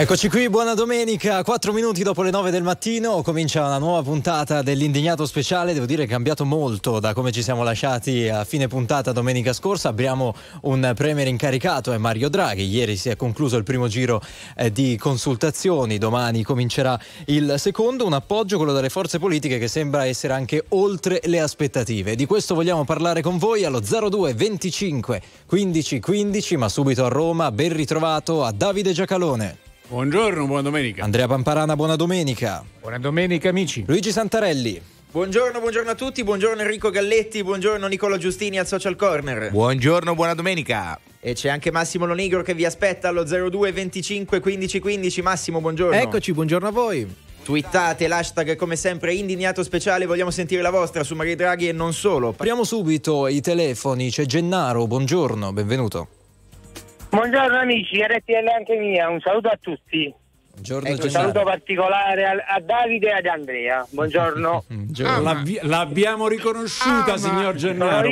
Eccoci qui, buona domenica, 4 minuti dopo le 9 del mattino comincia una nuova puntata dell'Indignato Speciale. Devo dire che è cambiato molto da come ci siamo lasciati a fine puntata domenica scorsa. Abbiamo un premier incaricato, è Mario Draghi. Ieri si è concluso il primo giro di consultazioni, domani comincerà il secondo. Un appoggio, quello delle forze politiche, che sembra essere anche oltre le aspettative. Di questo vogliamo parlare con voi allo 02 25 15 15. Ma subito a Roma, ben ritrovato a Davide Giacalone. Buongiorno, buona domenica. Andrea Pamparana, buona domenica. Buona domenica, amici. Luigi Santarelli. Buongiorno, buongiorno a tutti, buongiorno Enrico Galletti, buongiorno Nicola Giustini al Social Corner. Buongiorno, buona domenica. E c'è anche Massimo Lonigro che vi aspetta allo 02 25 15 15. Massimo, buongiorno. Eccoci, buongiorno a voi. Twittate l'hashtag come sempre Indignato Speciale, vogliamo sentire la vostra su Mario Draghi e non solo. Apriamo subito i telefoni, c'è Gennaro, buongiorno, benvenuto. Buongiorno amici, RTL anche mia, un saluto a tutti. Buongiorno, un saluto particolare a Davide e ad Andrea. Buongiorno. Buongiorno. L'abbiamo riconosciuta, signor Gennaro.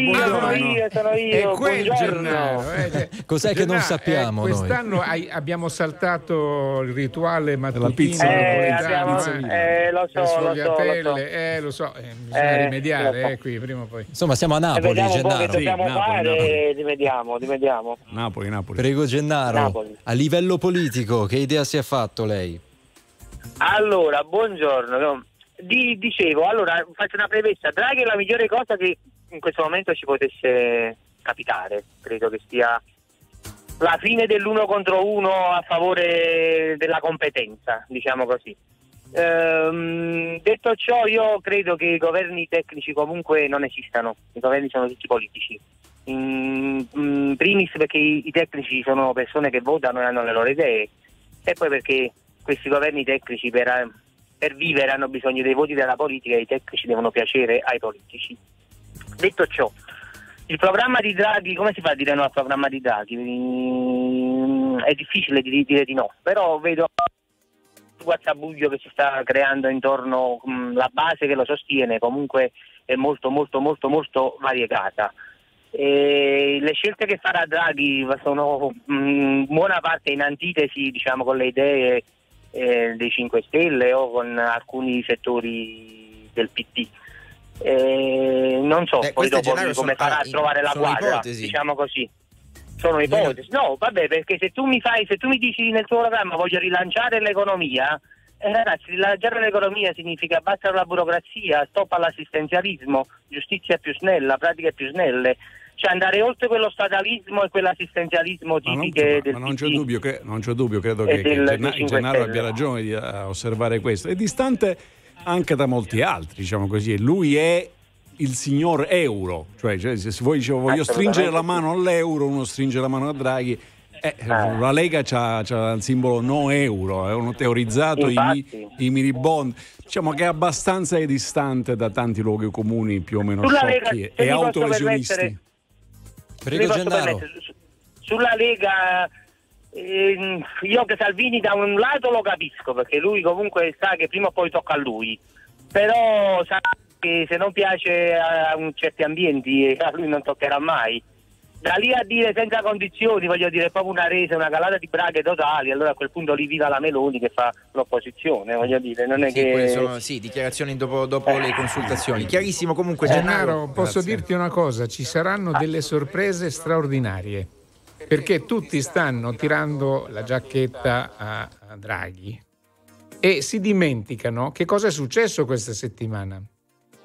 Sono io. Buongiorno. Cos'è Gennaro, che non sappiamo? Quest'anno noi abbiamo saltato il rituale mattutino. La pizza. Lo so. Bisogna rimediare qui prima o poi. Insomma, siamo a Napoli, Gennaro. Dobbiamo fare. Rimediamo. Napoli. Prego Gennaro. Napoli. A livello politico, che idea si è fatto lei? Allora, buongiorno. Dicevo, faccio una premessa. Draghi è la migliore cosa che in questo momento ci potesse capitare. Credo che sia la fine dell'1 contro 1 a favore della competenza, diciamo così. Detto ciò, io credo che i governi tecnici comunque non esistano. I governi sono tutti politici. In primis perché i tecnici sono persone che votano e hanno le loro idee. E poi perché questi governi tecnici per vivere hanno bisogno dei voti della politica e i tecnici devono piacere ai politici. Detto ciò, il programma di Draghi, come si fa a dire no al programma di Draghi? È difficile dire di no, però vedo il guazzabuglio che si sta creando intorno, la base che lo sostiene comunque è molto variegata. E le scelte che farà Draghi sono buona parte in antitesi, diciamo, con le idee dei 5 Stelle o con alcuni settori del PD. Non so poi dopo come farà a trovare la quadra, ipotesi. Diciamo così. Sono ipotesi. No, vabbè, perché se tu mi dici nel tuo programma voglio rilanciare l'economia, ragazzi, rilanciare l'economia significa abbassare la burocrazia, stop all'assistenzialismo, giustizia più snella, pratiche più snelle, cioè andare oltre quello statalismo e quell'assistenzialismo tipiche del PD. Ma non c'è dubbio, credo che Gennaro abbia ragione di osservare questo. È distante anche da molti altri, diciamo così. Lui è il signor euro, cioè se voi dicevo voglio stringere la mano all'euro, uno stringe la mano a Draghi. La Lega c'ha il simbolo no euro, avevano teorizzato i mini bond, diciamo che è abbastanza distante da tanti luoghi comuni più o meno sciocchi e autoresionisti. Prego Gennaro. Sulla Lega io che Salvini da un lato lo capisco perché lui comunque sa che prima o poi tocca a lui, però sa che se non piace a certi ambienti a lui non toccherà mai. Da lì a dire senza condizioni, voglio dire, proprio una resa, una calata di braghe totali, allora a quel punto lì viva la Meloni che fa l'opposizione, voglio dire, non è che... Sono, sì, dichiarazioni dopo le consultazioni. Chiarissimo comunque, Gennaro. Posso dirti una cosa, ci saranno delle sorprese straordinarie, perché tutti stanno tirando la giacchetta a Draghi e si dimenticano che cosa è successo questa settimana.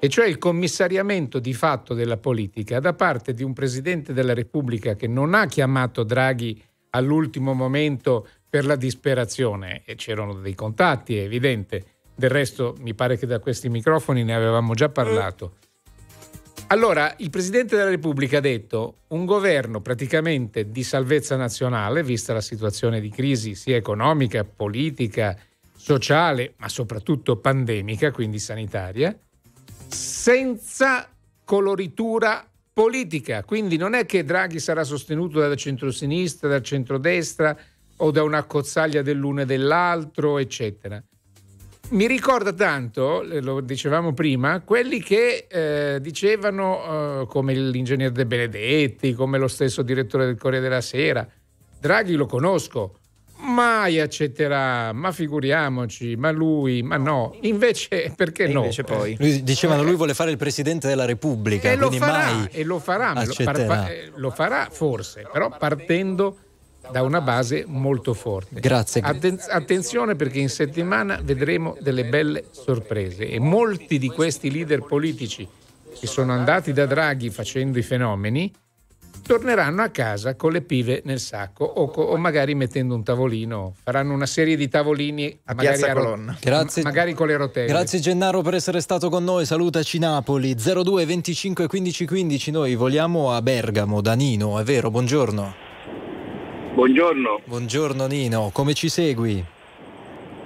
E cioè il commissariamento di fatto della politica da parte di un Presidente della Repubblica che non ha chiamato Draghi all'ultimo momento per la disperazione, e c'erano dei contatti, è evidente, del resto mi pare che da questi microfoni ne avevamo già parlato. Allora, il Presidente della Repubblica ha detto un governo praticamente di salvezza nazionale, vista la situazione di crisi sia economica, politica, sociale, ma soprattutto pandemica, quindi sanitaria, senza coloritura politica. Quindi non è che Draghi sarà sostenuto dalla centrosinistra, dal centrodestra o da un'accozzaglia dell'uno e dell'altro, eccetera. Mi ricorda tanto, lo dicevamo prima, quelli che dicevano come l'ingegner De Benedetti, come lo stesso direttore del Corriere della Sera. Draghi lo conosco, mai accetterà, ma figuriamoci, ma lui, ma no, invece perché no? Invece poi. Lui, dicevano, lui vuole fare il Presidente della Repubblica, e quindi lo farà, mai e lo farà, lo farà forse, però partendo da una base molto forte. Grazie. Attenzione, perché in settimana vedremo delle belle sorprese, e molti di questi leader politici che sono andati da Draghi facendo i fenomeni torneranno a casa con le pive nel sacco, o magari mettendo un tavolino, faranno una serie di tavolini a Piazza Colonna, magari con le rotelle. Grazie Gennaro per essere stato con noi, salutaci Napoli 02 25 15 15. Noi voliamo a Bergamo da Nino, è vero? Buongiorno. Buongiorno. Buongiorno Nino, come ci segui?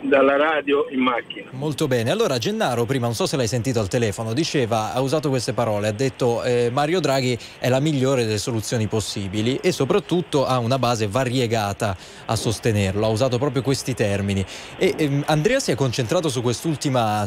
Dalla radio in macchina. Molto bene, allora Gennaro prima, non so se l'hai sentito al telefono, diceva, ha usato queste parole, ha detto Mario Draghi è la migliore delle soluzioni possibili e soprattutto ha una base variegata a sostenerlo, ha usato proprio questi termini, e Andrea si è concentrato su quest'ultima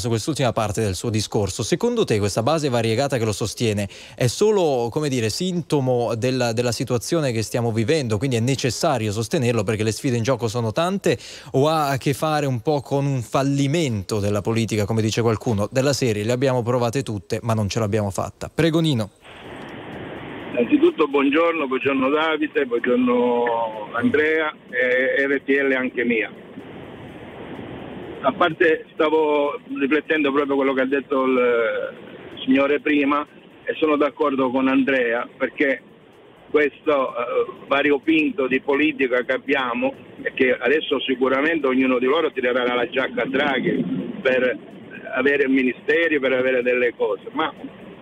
parte del suo discorso. Secondo te questa base variegata che lo sostiene è solo, come dire, sintomo della situazione che stiamo vivendo, quindi è necessario sostenerlo perché le sfide in gioco sono tante, o ha a che fare un po' con un fallimento della politica, come dice qualcuno, della serie le abbiamo provate tutte ma non ce l'abbiamo fatta? Prego Nino. Innanzitutto buongiorno, buongiorno Davide, buongiorno Andrea, e RTL anche mia. A parte, stavo riflettendo proprio quello che ha detto il signore prima, e sono d'accordo con Andrea, perché questo variopinto di politica che abbiamo, e che adesso sicuramente ognuno di loro tirerà la giacca a Draghi per avere ministeri, per avere delle cose, ma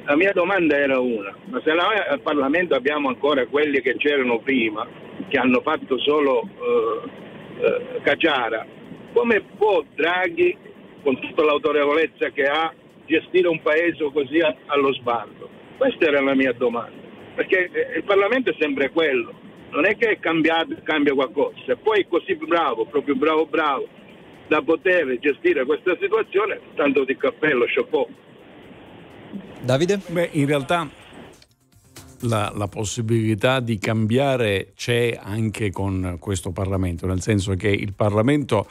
la mia domanda era una: ma se noi al Parlamento abbiamo ancora quelli che c'erano prima, che hanno fatto solo caciara, come può Draghi, con tutta l'autorevolezza che ha, gestire un paese così allo sbardo? Questa era la mia domanda, perché il Parlamento è sempre quello, non è che è cambiato, cambia qualcosa. Se poi è così bravo, proprio bravo da poter gestire questa situazione, tanto di cappello, chapeau. Davide? Beh, in realtà la possibilità di cambiare c'è anche con questo Parlamento, nel senso che il Parlamento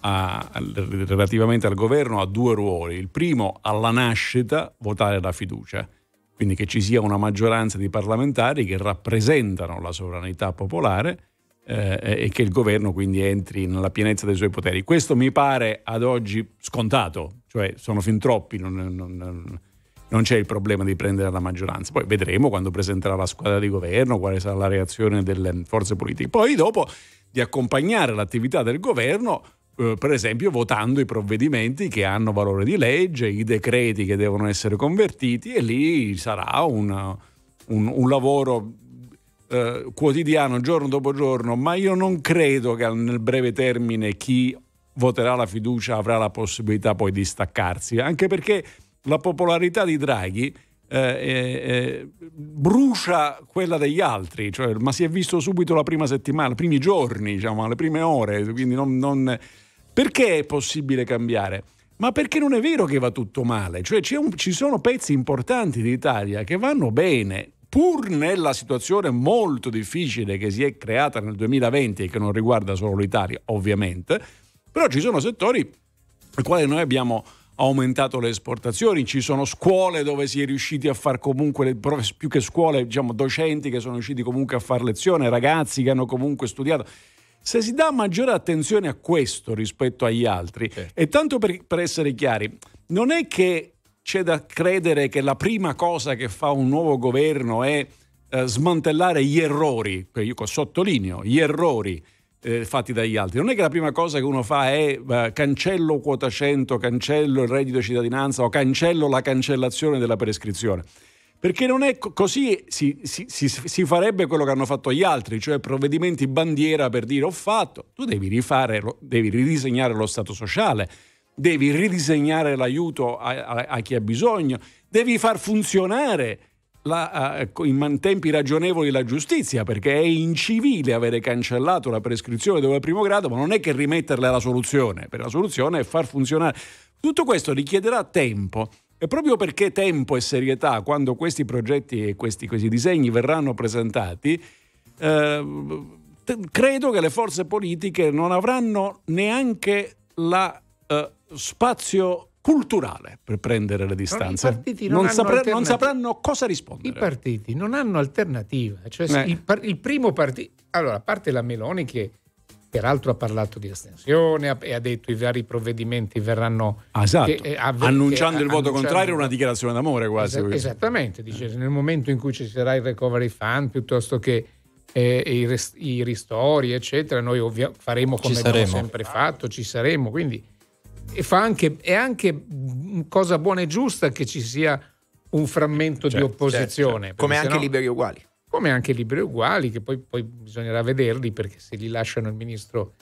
relativamente al governo ha due ruoli. Il primo, alla nascita, votare la fiducia, quindi che ci sia una maggioranza di parlamentari che rappresentano la sovranità popolare, e che il governo quindi entri nella pienezza dei suoi poteri. Questo mi pare ad oggi scontato, cioè sono fin troppi, non c'è il problema di prendere la maggioranza. Poi vedremo quando presenterà la squadra di governo quale sarà la reazione delle forze politiche. Poi dopo di accompagnare l'attività del governo, per esempio votando i provvedimenti che hanno valore di legge, i decreti che devono essere convertiti, e lì sarà un lavoro quotidiano, giorno dopo giorno, ma io non credo che nel breve termine chi voterà la fiducia avrà la possibilità poi di staccarsi, anche perché la popolarità di Draghi brucia quella degli altri, cioè, ma si è visto subito la prima settimana, i primi giorni, diciamo, alle prime ore, quindi non... Perché è possibile cambiare? Ma perché non è vero che va tutto male, cioè ci sono pezzi importanti d'Italia che vanno bene, pur nella situazione molto difficile che si è creata nel 2020 e che non riguarda solo l'Italia ovviamente, però ci sono settori ai quali noi abbiamo aumentato le esportazioni, ci sono scuole dove si è riusciti a far comunque le prove, più che scuole, diciamo docenti che sono riusciti comunque a far lezione, ragazzi che hanno comunque studiato. Se si dà maggiore attenzione a questo rispetto agli altri, e tanto per essere chiari, non è che c'è da credere che la prima cosa che fa un nuovo governo è smantellare gli errori, io sottolineo, gli errori fatti dagli altri. Non è che la prima cosa che uno fa è cancello quota 100, cancello il reddito di cittadinanza o cancello la cancellazione della prescrizione, perché non è così si farebbe quello che hanno fatto gli altri, cioè provvedimenti bandiera per dire ho fatto. Tu devi rifare, devi ridisegnare lo stato sociale, devi ridisegnare l'aiuto a chi ha bisogno, devi far funzionare in tempi ragionevoli la giustizia, perché è incivile avere cancellato la prescrizione dopo il primo grado, ma non è che rimetterla alla soluzione, perché la soluzione è far funzionare. Tutto questo richiederà tempo, e proprio perché tempo e serietà, quando questi progetti e questi disegni verranno presentati, credo che le forze politiche non avranno neanche la spazio culturale per prendere le distanze. Non sapranno cosa rispondere. I partiti non hanno alternativa. Cioè il primo partito, allora, a parte la Meloni, che peraltro ha parlato di astensione e ha detto i vari provvedimenti verranno... Esatto. Annunciando il voto contrario, una dichiarazione d'amore quasi. Esattamente, dice nel momento in cui ci sarà il Recovery Fund piuttosto che i ristori eccetera, noi faremo come abbiamo sempre fatto, ci saremo, quindi è anche cosa buona e giusta che ci sia un frammento di opposizione. Certo. Come anche Liberi Uguali. Come anche Liberi Uguali, che poi bisognerà vederli, perché se li lasciano il ministro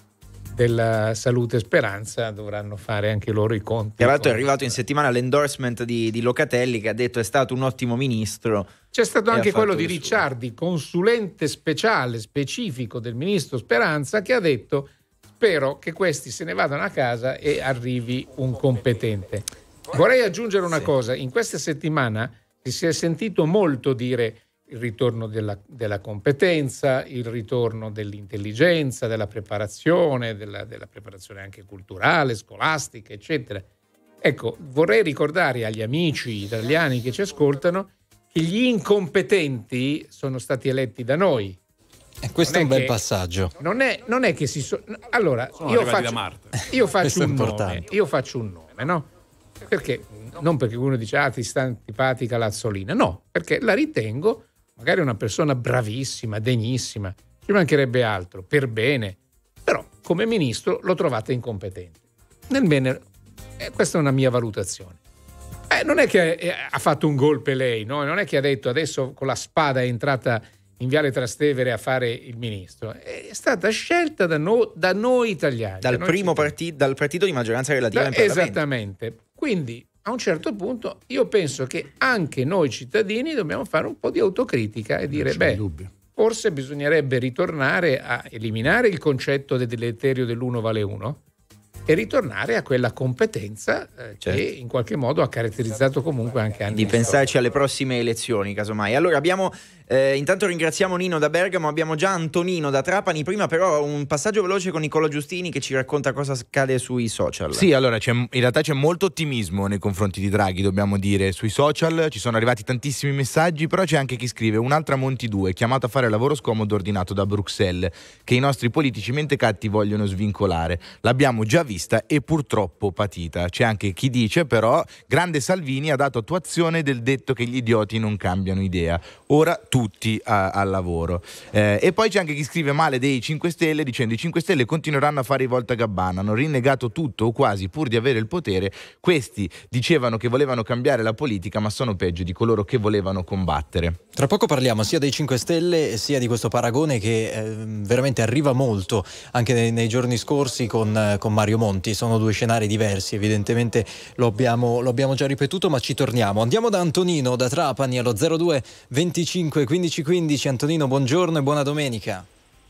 della Salute Speranza dovranno fare anche loro i conti. Tra l'altro è arrivato in settimana l'endorsement di Locatelli, che ha detto è stato un ottimo ministro. C'è stato anche quello di Ricciardi, consulente speciale specifico del ministro Speranza, che ha detto spero che questi se ne vadano a casa e arrivi un competente. Vorrei aggiungere una cosa, in questa settimana si è sentito molto dire il ritorno della competenza, il ritorno dell'intelligenza, della preparazione anche culturale, scolastica, eccetera. Ecco, vorrei ricordare agli amici italiani che ci ascoltano che gli incompetenti sono stati eletti da noi. E questo è un bel passaggio. Non è che si sono... Allora, io faccio un nome, no? Perché? Non perché uno dice ti sta antipatica l'Azzolina, no, perché la ritengo magari una persona bravissima, degnissima, ci mancherebbe altro, per bene, però come ministro l'ho trovata incompetente. Nel bene, questa è una mia valutazione. Non è che ha fatto un golpe lei, no? Non è che ha detto adesso con la spada è entrata in Viale Trastevere a fare il ministro. È stata scelta da noi italiani. Dal partito di maggioranza relativa in Parlamento. Esattamente. Quindi a un certo punto io penso che anche noi cittadini dobbiamo fare un po' di autocritica e dire forse bisognerebbe ritornare a eliminare il concetto del deleterio dell'uno vale uno e ritornare a quella competenza che in qualche modo ha caratterizzato comunque anche anni. Di pensarci alle prossime elezioni, casomai. Allora abbiamo, intanto ringraziamo Nino da Bergamo, abbiamo già Antonino da Trapani, prima però un passaggio veloce con Nicola Giustini che ci racconta cosa accade sui social. Sì, allora in realtà c'è molto ottimismo nei confronti di Draghi, dobbiamo dire, sui social ci sono arrivati tantissimi messaggi, però c'è anche chi scrive un'altra Monti 2, chiamato a fare lavoro scomodo ordinato da Bruxelles, che i nostri politici mentecatti vogliono svincolare. L'abbiamo già vista e purtroppo patita. C'è anche chi dice però grande Salvini ha dato attuazione del detto che gli idioti non cambiano idea, ora tutti al lavoro, e poi c'è anche chi scrive male dei 5 Stelle dicendo i 5 Stelle continueranno a fare i voltagabbana, hanno rinnegato tutto o quasi pur di avere il potere, questi dicevano che volevano cambiare la politica ma sono peggio di coloro che volevano combattere. Tra poco parliamo sia dei 5 Stelle sia di questo paragone che veramente arriva molto anche nei giorni scorsi con Mario Monti, sono due scenari diversi, evidentemente lo abbiamo già ripetuto, ma ci torniamo. Andiamo da Antonino da Trapani allo 02 25 15 15. Antonino, buongiorno e buona domenica.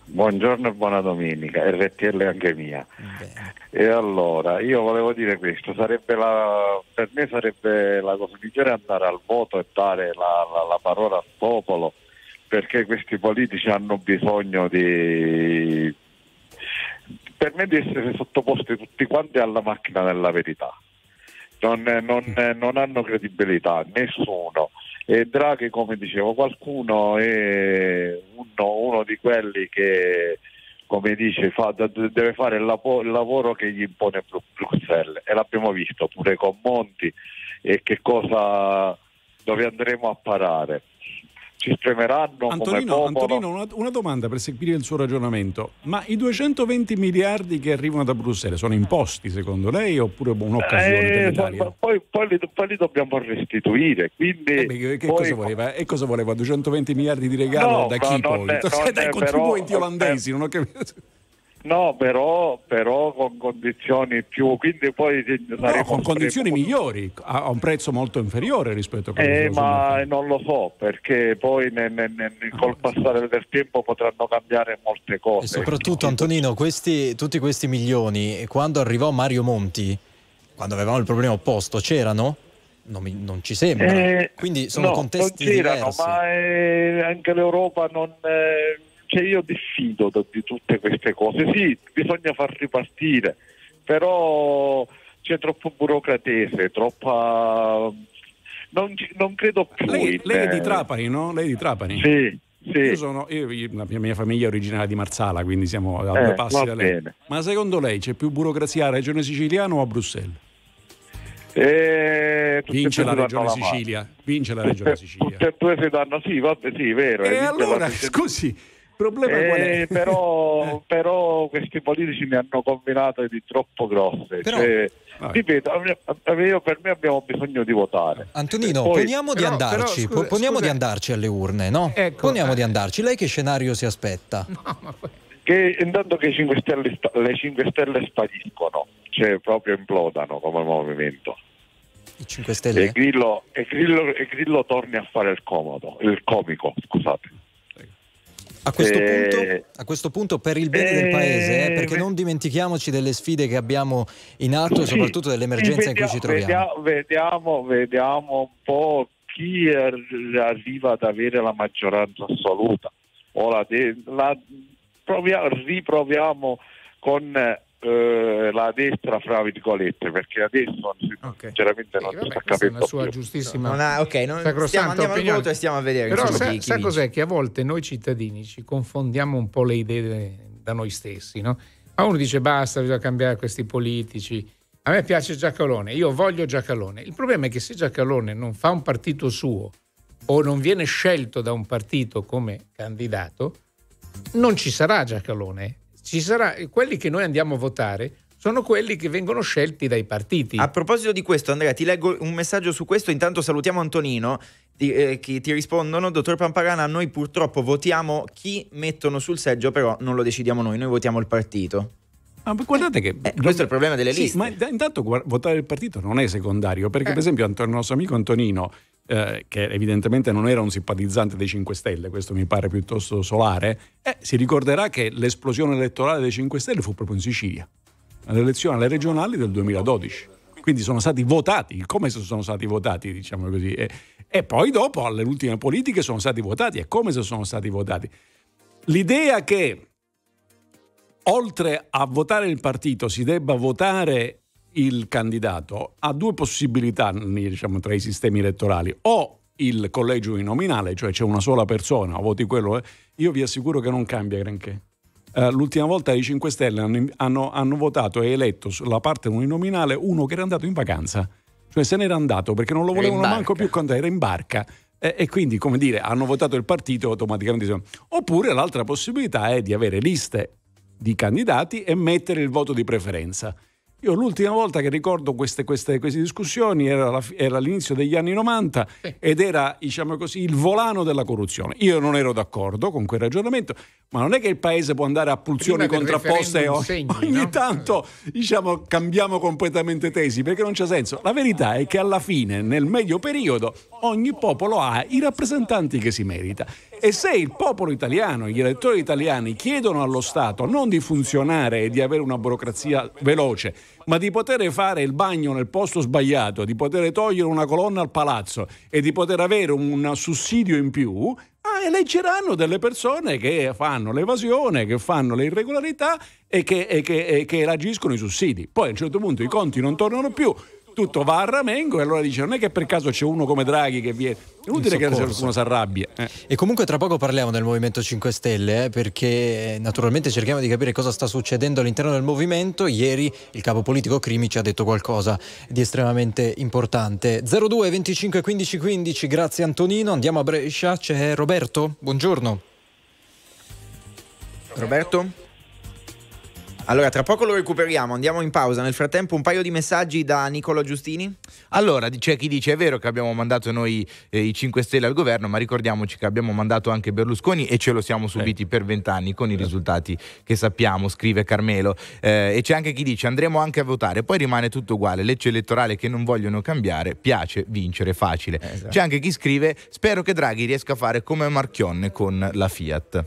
Buongiorno e buona domenica, RTL anche mia. Beh. E allora io volevo dire questo, per me sarebbe la cosa migliore andare al voto e dare la parola al popolo, perché questi politici hanno bisogno di essere sottoposti tutti quanti alla macchina della verità. Non hanno credibilità, nessuno. E Draghi, come dicevo, qualcuno è uno di quelli che, come dice, deve fare il lavoro che gli impone Bruxelles. E l'abbiamo visto pure con Monti e dove andremo a parare. Ci spremeranno. Antonino, una domanda per seguire il suo ragionamento, ma i 220 miliardi che arrivano da Bruxelles sono imposti secondo lei oppure un'occasione per l'Italia? Poi li dobbiamo restituire, quindi cosa voleva? 220 miliardi di regalo da chi poi? Dai contribuenti olandesi, non ho capito. No, però con condizioni più, quindi poi con condizioni migliori a un prezzo molto inferiore rispetto a quello che non lo so, perché poi col passare del tempo potranno cambiare molte cose. E soprattutto Antonino, tutti questi milioni, quando arrivò Mario Monti, quando avevamo il problema opposto, c'erano? Non ci sembra. Quindi sono contesti diversi. Ma anche l'Europa non Cioè io diffido di tutte queste cose. Sì, bisogna far ripartire, però c'è troppo burocratese, troppa... Non credo più. Lei è di Trapani, no? Lei è di Trapani? Sì. Sì. La mia famiglia è originaria di Marsala, quindi siamo a due passi da lei. Bene. Ma secondo lei c'è più burocrazia a Regione Siciliana o a Bruxelles? Vince la Regione Sicilia. Tutte e due si danno, sì, vabbè, sì, vero. E allora, scusi, problema qual è? Però questi politici ne hanno combinate di troppo grosse. Però, ripeto, per me abbiamo bisogno di votare. Antonino, poi, poniamo di andarci alle urne, no? Ecco, poniamo di andarci. Lei che scenario si aspetta? No, ma... Che intanto che le 5 Stelle spariscono, cioè proprio implodano come movimento. I 5 Stelle? E Grillo torni a fare il comico, scusate. A questo punto per il bene del paese, perché non dimentichiamoci delle sfide che abbiamo in atto, e soprattutto dell'emergenza in cui ci troviamo. Vediamo un po' chi arriva ad avere la maggioranza assoluta. Riproviamo con la destra, fra virgolette, perché adesso sinceramente non sta capendo la sua più. Giustissima andiamo al voto e stiamo a vedere. Però sa cos'è? Che a volte noi cittadini ci confondiamo un po' le idee da noi stessi, no? Ma uno dice basta, bisogna cambiare questi politici, a me piace Giacalone, io voglio Giacalone. Il problema è che se Giacalone non fa un partito suo o non viene scelto da un partito come candidato, non ci sarà Giacalone. Ci sarà, quelli che noi andiamo a votare sono quelli che vengono scelti dai partiti. A proposito di questo, Andrea, ti leggo un messaggio su questo, intanto salutiamo Antonino, che ti rispondono: dottor Pamparana, noi purtroppo votiamo chi mettono sul seggio, però non lo decidiamo noi votiamo il partito. Ah, guardate che questo è il problema delle liste. Ma intanto votare il partito non è secondario, perché per esempio il nostro amico Antonino, che evidentemente non era un simpatizzante dei 5 Stelle, questo mi pare piuttosto solare, si ricorderà che l'esplosione elettorale dei 5 Stelle fu proprio in Sicilia, alle elezioni alle regionali del 2012. Quindi sono stati votati, come se sono stati votati, diciamo così, e poi dopo alle ultime politiche sono stati votati, e come se sono stati votati. L'idea che oltre a votare il partito si debba votare il candidato ha due possibilità, diciamo, tra i sistemi elettorali: o il collegio uninominale, cioè c'è una sola persona, voti quello. Io vi assicuro che non cambia granché. L'ultima volta i 5 Stelle hanno votato e eletto sulla parte uninominale uno che era andato in vacanza, cioè se n'era andato perché non lo volevano manco più quando era in barca, e quindi, come dire, hanno votato il partito automaticamente. Oppure l'altra possibilità è di avere liste di candidati e mettere il voto di preferenza. Io l'ultima volta che ricordo queste discussioni era all'inizio degli anni 90 ed era, diciamo così, il volano della corruzione. Io non ero d'accordo con quel ragionamento, ma non è che il paese può andare a pulsioni contrapposte tanto, diciamo, cambiamo completamente tesi, perché non c'è senso. La verità è che alla fine, nel medio periodo, ogni popolo ha i rappresentanti che si merita. E se il popolo italiano, gli elettori italiani chiedono allo Stato non di funzionare e di avere una burocrazia veloce, ma di poter fare il bagno nel posto sbagliato, di poter togliere una colonna al palazzo e di poter avere un sussidio in più, eleggeranno delle persone che fanno l'evasione, che fanno le irregolarità e che elargiscono i sussidi. Poi a un certo punto i conti non tornano più, tutto va a ramengo, e allora dice: non è che per caso c'è uno come Draghi che viene, è inutile che qualcuno si arrabbia. E comunque tra poco parliamo del Movimento 5 Stelle, perché naturalmente cerchiamo di capire cosa sta succedendo all'interno del movimento. Ieri il capo politico Crimi ci ha detto qualcosa di estremamente importante. 02 25 15 15. Grazie Antonino. Andiamo a Brescia, c'è Roberto, buongiorno. Roberto? Allora, tra poco lo recuperiamo, andiamo in pausa. Nel frattempo un paio di messaggi da Nicola Giustini. Allora, c'è chi dice: è vero che abbiamo mandato noi i 5 Stelle al governo, ma ricordiamoci che abbiamo mandato anche Berlusconi e ce lo siamo subiti per 20 anni con i risultati che sappiamo, scrive Carmelo. E c'è anche chi dice: andremo anche a votare, poi rimane tutto uguale, legge elettorale che non vogliono cambiare, piace vincere facile. Esatto. C'è anche chi scrive: spero che Draghi riesca a fare come Marchionne con la Fiat.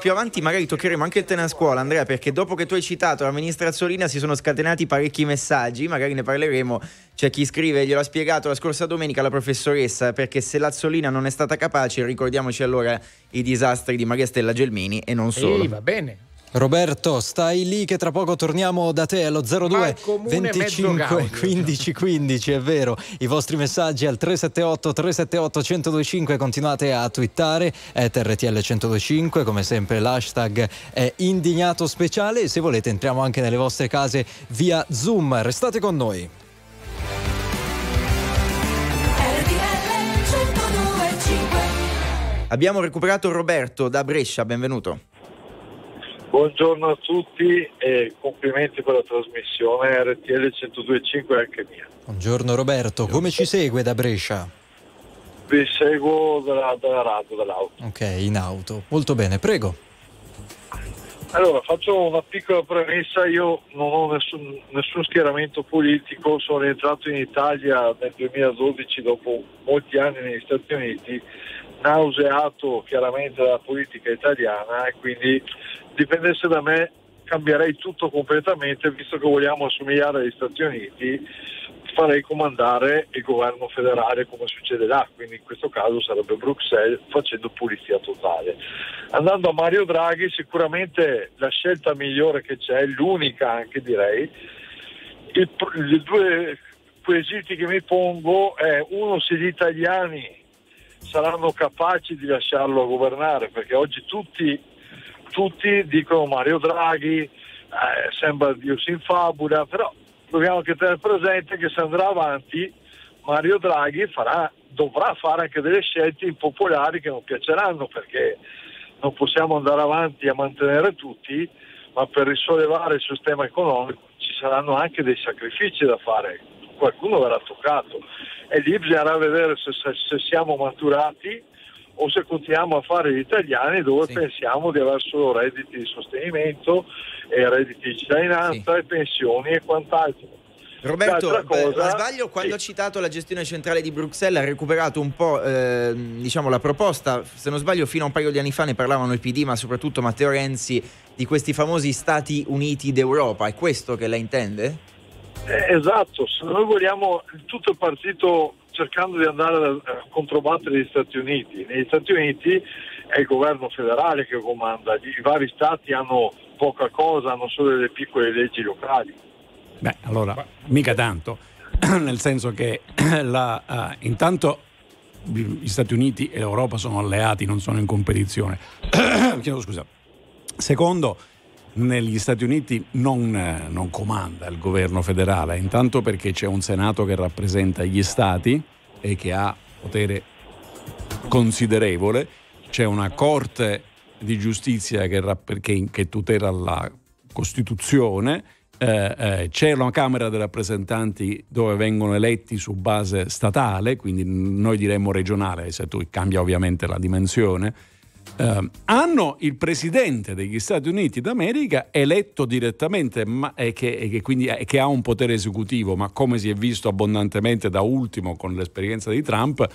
Più avanti magari toccheremo anche il tema a scuola, Andrea, perché dopo che tu hai citato la ministra Azzolina si sono scatenati parecchi messaggi, magari ne parleremo. C'è chi scrive: glielo ha spiegato la scorsa domenica la professoressa, perché se l'Azzolina non è stata capace, ricordiamoci allora i disastri di Maria Stella Gelmini e non solo. Va bene. Roberto, stai lì che tra poco torniamo da te allo 02 25 15 15, è vero, i vostri messaggi al 378 378 1025, continuate a twittare @RTL 102.5, come sempre l'hashtag è indignato speciale, e se volete entriamo anche nelle vostre case via Zoom, restate con noi. Abbiamo recuperato Roberto da Brescia, benvenuto. Buongiorno a tutti e complimenti per la trasmissione RTL 102.5 anche mia. Buongiorno Roberto, come ci segue da Brescia? Vi seguo dalla radio, dall'auto. Ok, in auto. Molto bene, prego. Allora, faccio una piccola premessa, io non ho nessun schieramento politico, sono rientrato in Italia nel 2012 dopo molti anni negli Stati Uniti, nauseato chiaramente dalla politica italiana, e quindi dipendesse da me cambierei tutto completamente, visto che vogliamo assomigliare agli Stati Uniti farei comandare il governo federale come succede là, quindi in questo caso sarebbe Bruxelles, facendo pulizia totale. Andando a Mario Draghi, sicuramente la scelta migliore che c'è, l'unica anche direi, i due quesiti che mi pongo è: uno, se gli italiani saranno capaci di lasciarlo governare, perché oggi tutti dicono Mario Draghi, sembra Dio si infabula, però dobbiamo anche tenere presente che se andrà avanti Mario Draghi dovrà fare anche delle scelte impopolari che non piaceranno, perché non possiamo andare avanti a mantenere tutti, ma per risollevare il sistema economico ci saranno anche dei sacrifici da fare, qualcuno verrà toccato e lì bisognerà vedere se siamo maturati o se continuiamo a fare gli italiani dove pensiamo di avere solo redditi di sostenimento e redditi di cittadinanza e pensioni e quant'altro. Roberto, sbaglio quando ha citato la gestione centrale di Bruxelles, ha recuperato un po' la proposta, se non sbaglio fino a un paio di anni fa ne parlavano il PD ma soprattutto Matteo Renzi, di questi famosi Stati Uniti d'Europa, è questo che lei intende? Esatto, se noi vogliamo tutto il partito cercando di andare a controbattere gli Stati Uniti, negli Stati Uniti è il governo federale che comanda, i vari stati hanno poca cosa, hanno solo delle piccole leggi locali. Beh, allora, mica tanto, nel senso che intanto gli Stati Uniti e l'Europa sono alleati, non sono in competizione. Chiedo scusa. Secondo, negli Stati Uniti non comanda il governo federale, intanto perché c'è un Senato che rappresenta gli Stati e che ha potere considerevole, c'è una Corte di Giustizia che tutela la Costituzione, c'è una Camera dei Rappresentanti dove vengono eletti su base statale, quindi noi diremmo regionale, se tu cambia ovviamente la dimensione. Hanno il presidente degli Stati Uniti d'America eletto direttamente e che ha un potere esecutivo, ma come si è visto abbondantemente da ultimo con l'esperienza di Trump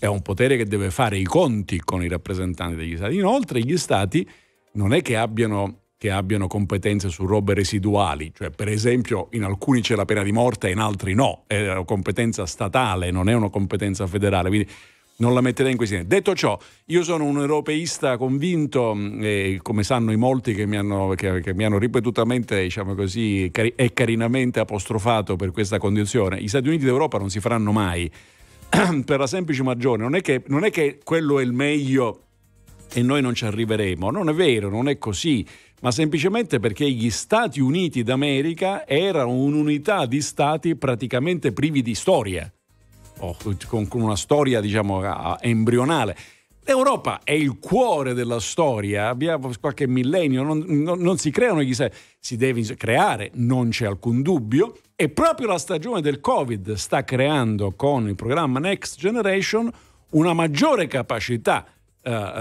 è un potere che deve fare i conti con i rappresentanti degli Stati. Inoltre gli Stati non è che abbiano competenze su robe residuali, cioè per esempio in alcuni c'è la pena di morte e in altri no, è una competenza statale, non è una competenza federale, quindi non la metterei in questione. Detto ciò, io sono un europeista convinto, come sanno i molti che mi hanno ripetutamente, diciamo così, e carinamente apostrofato per questa condizione. Gli Stati Uniti d'Europa non si faranno mai, per la semplice maggiore. Non è che quello è il meglio e noi non ci arriveremo. Non è vero, non è così, ma semplicemente perché gli Stati Uniti d'America era un'unità di stati praticamente privi di storia, con una storia diciamo embrionale. L'Europa è il cuore della storia, abbiamo qualche millennio, non si creano si deve creare, non c'è alcun dubbio, e proprio la stagione del Covid sta creando con il programma Next Generation una maggiore capacità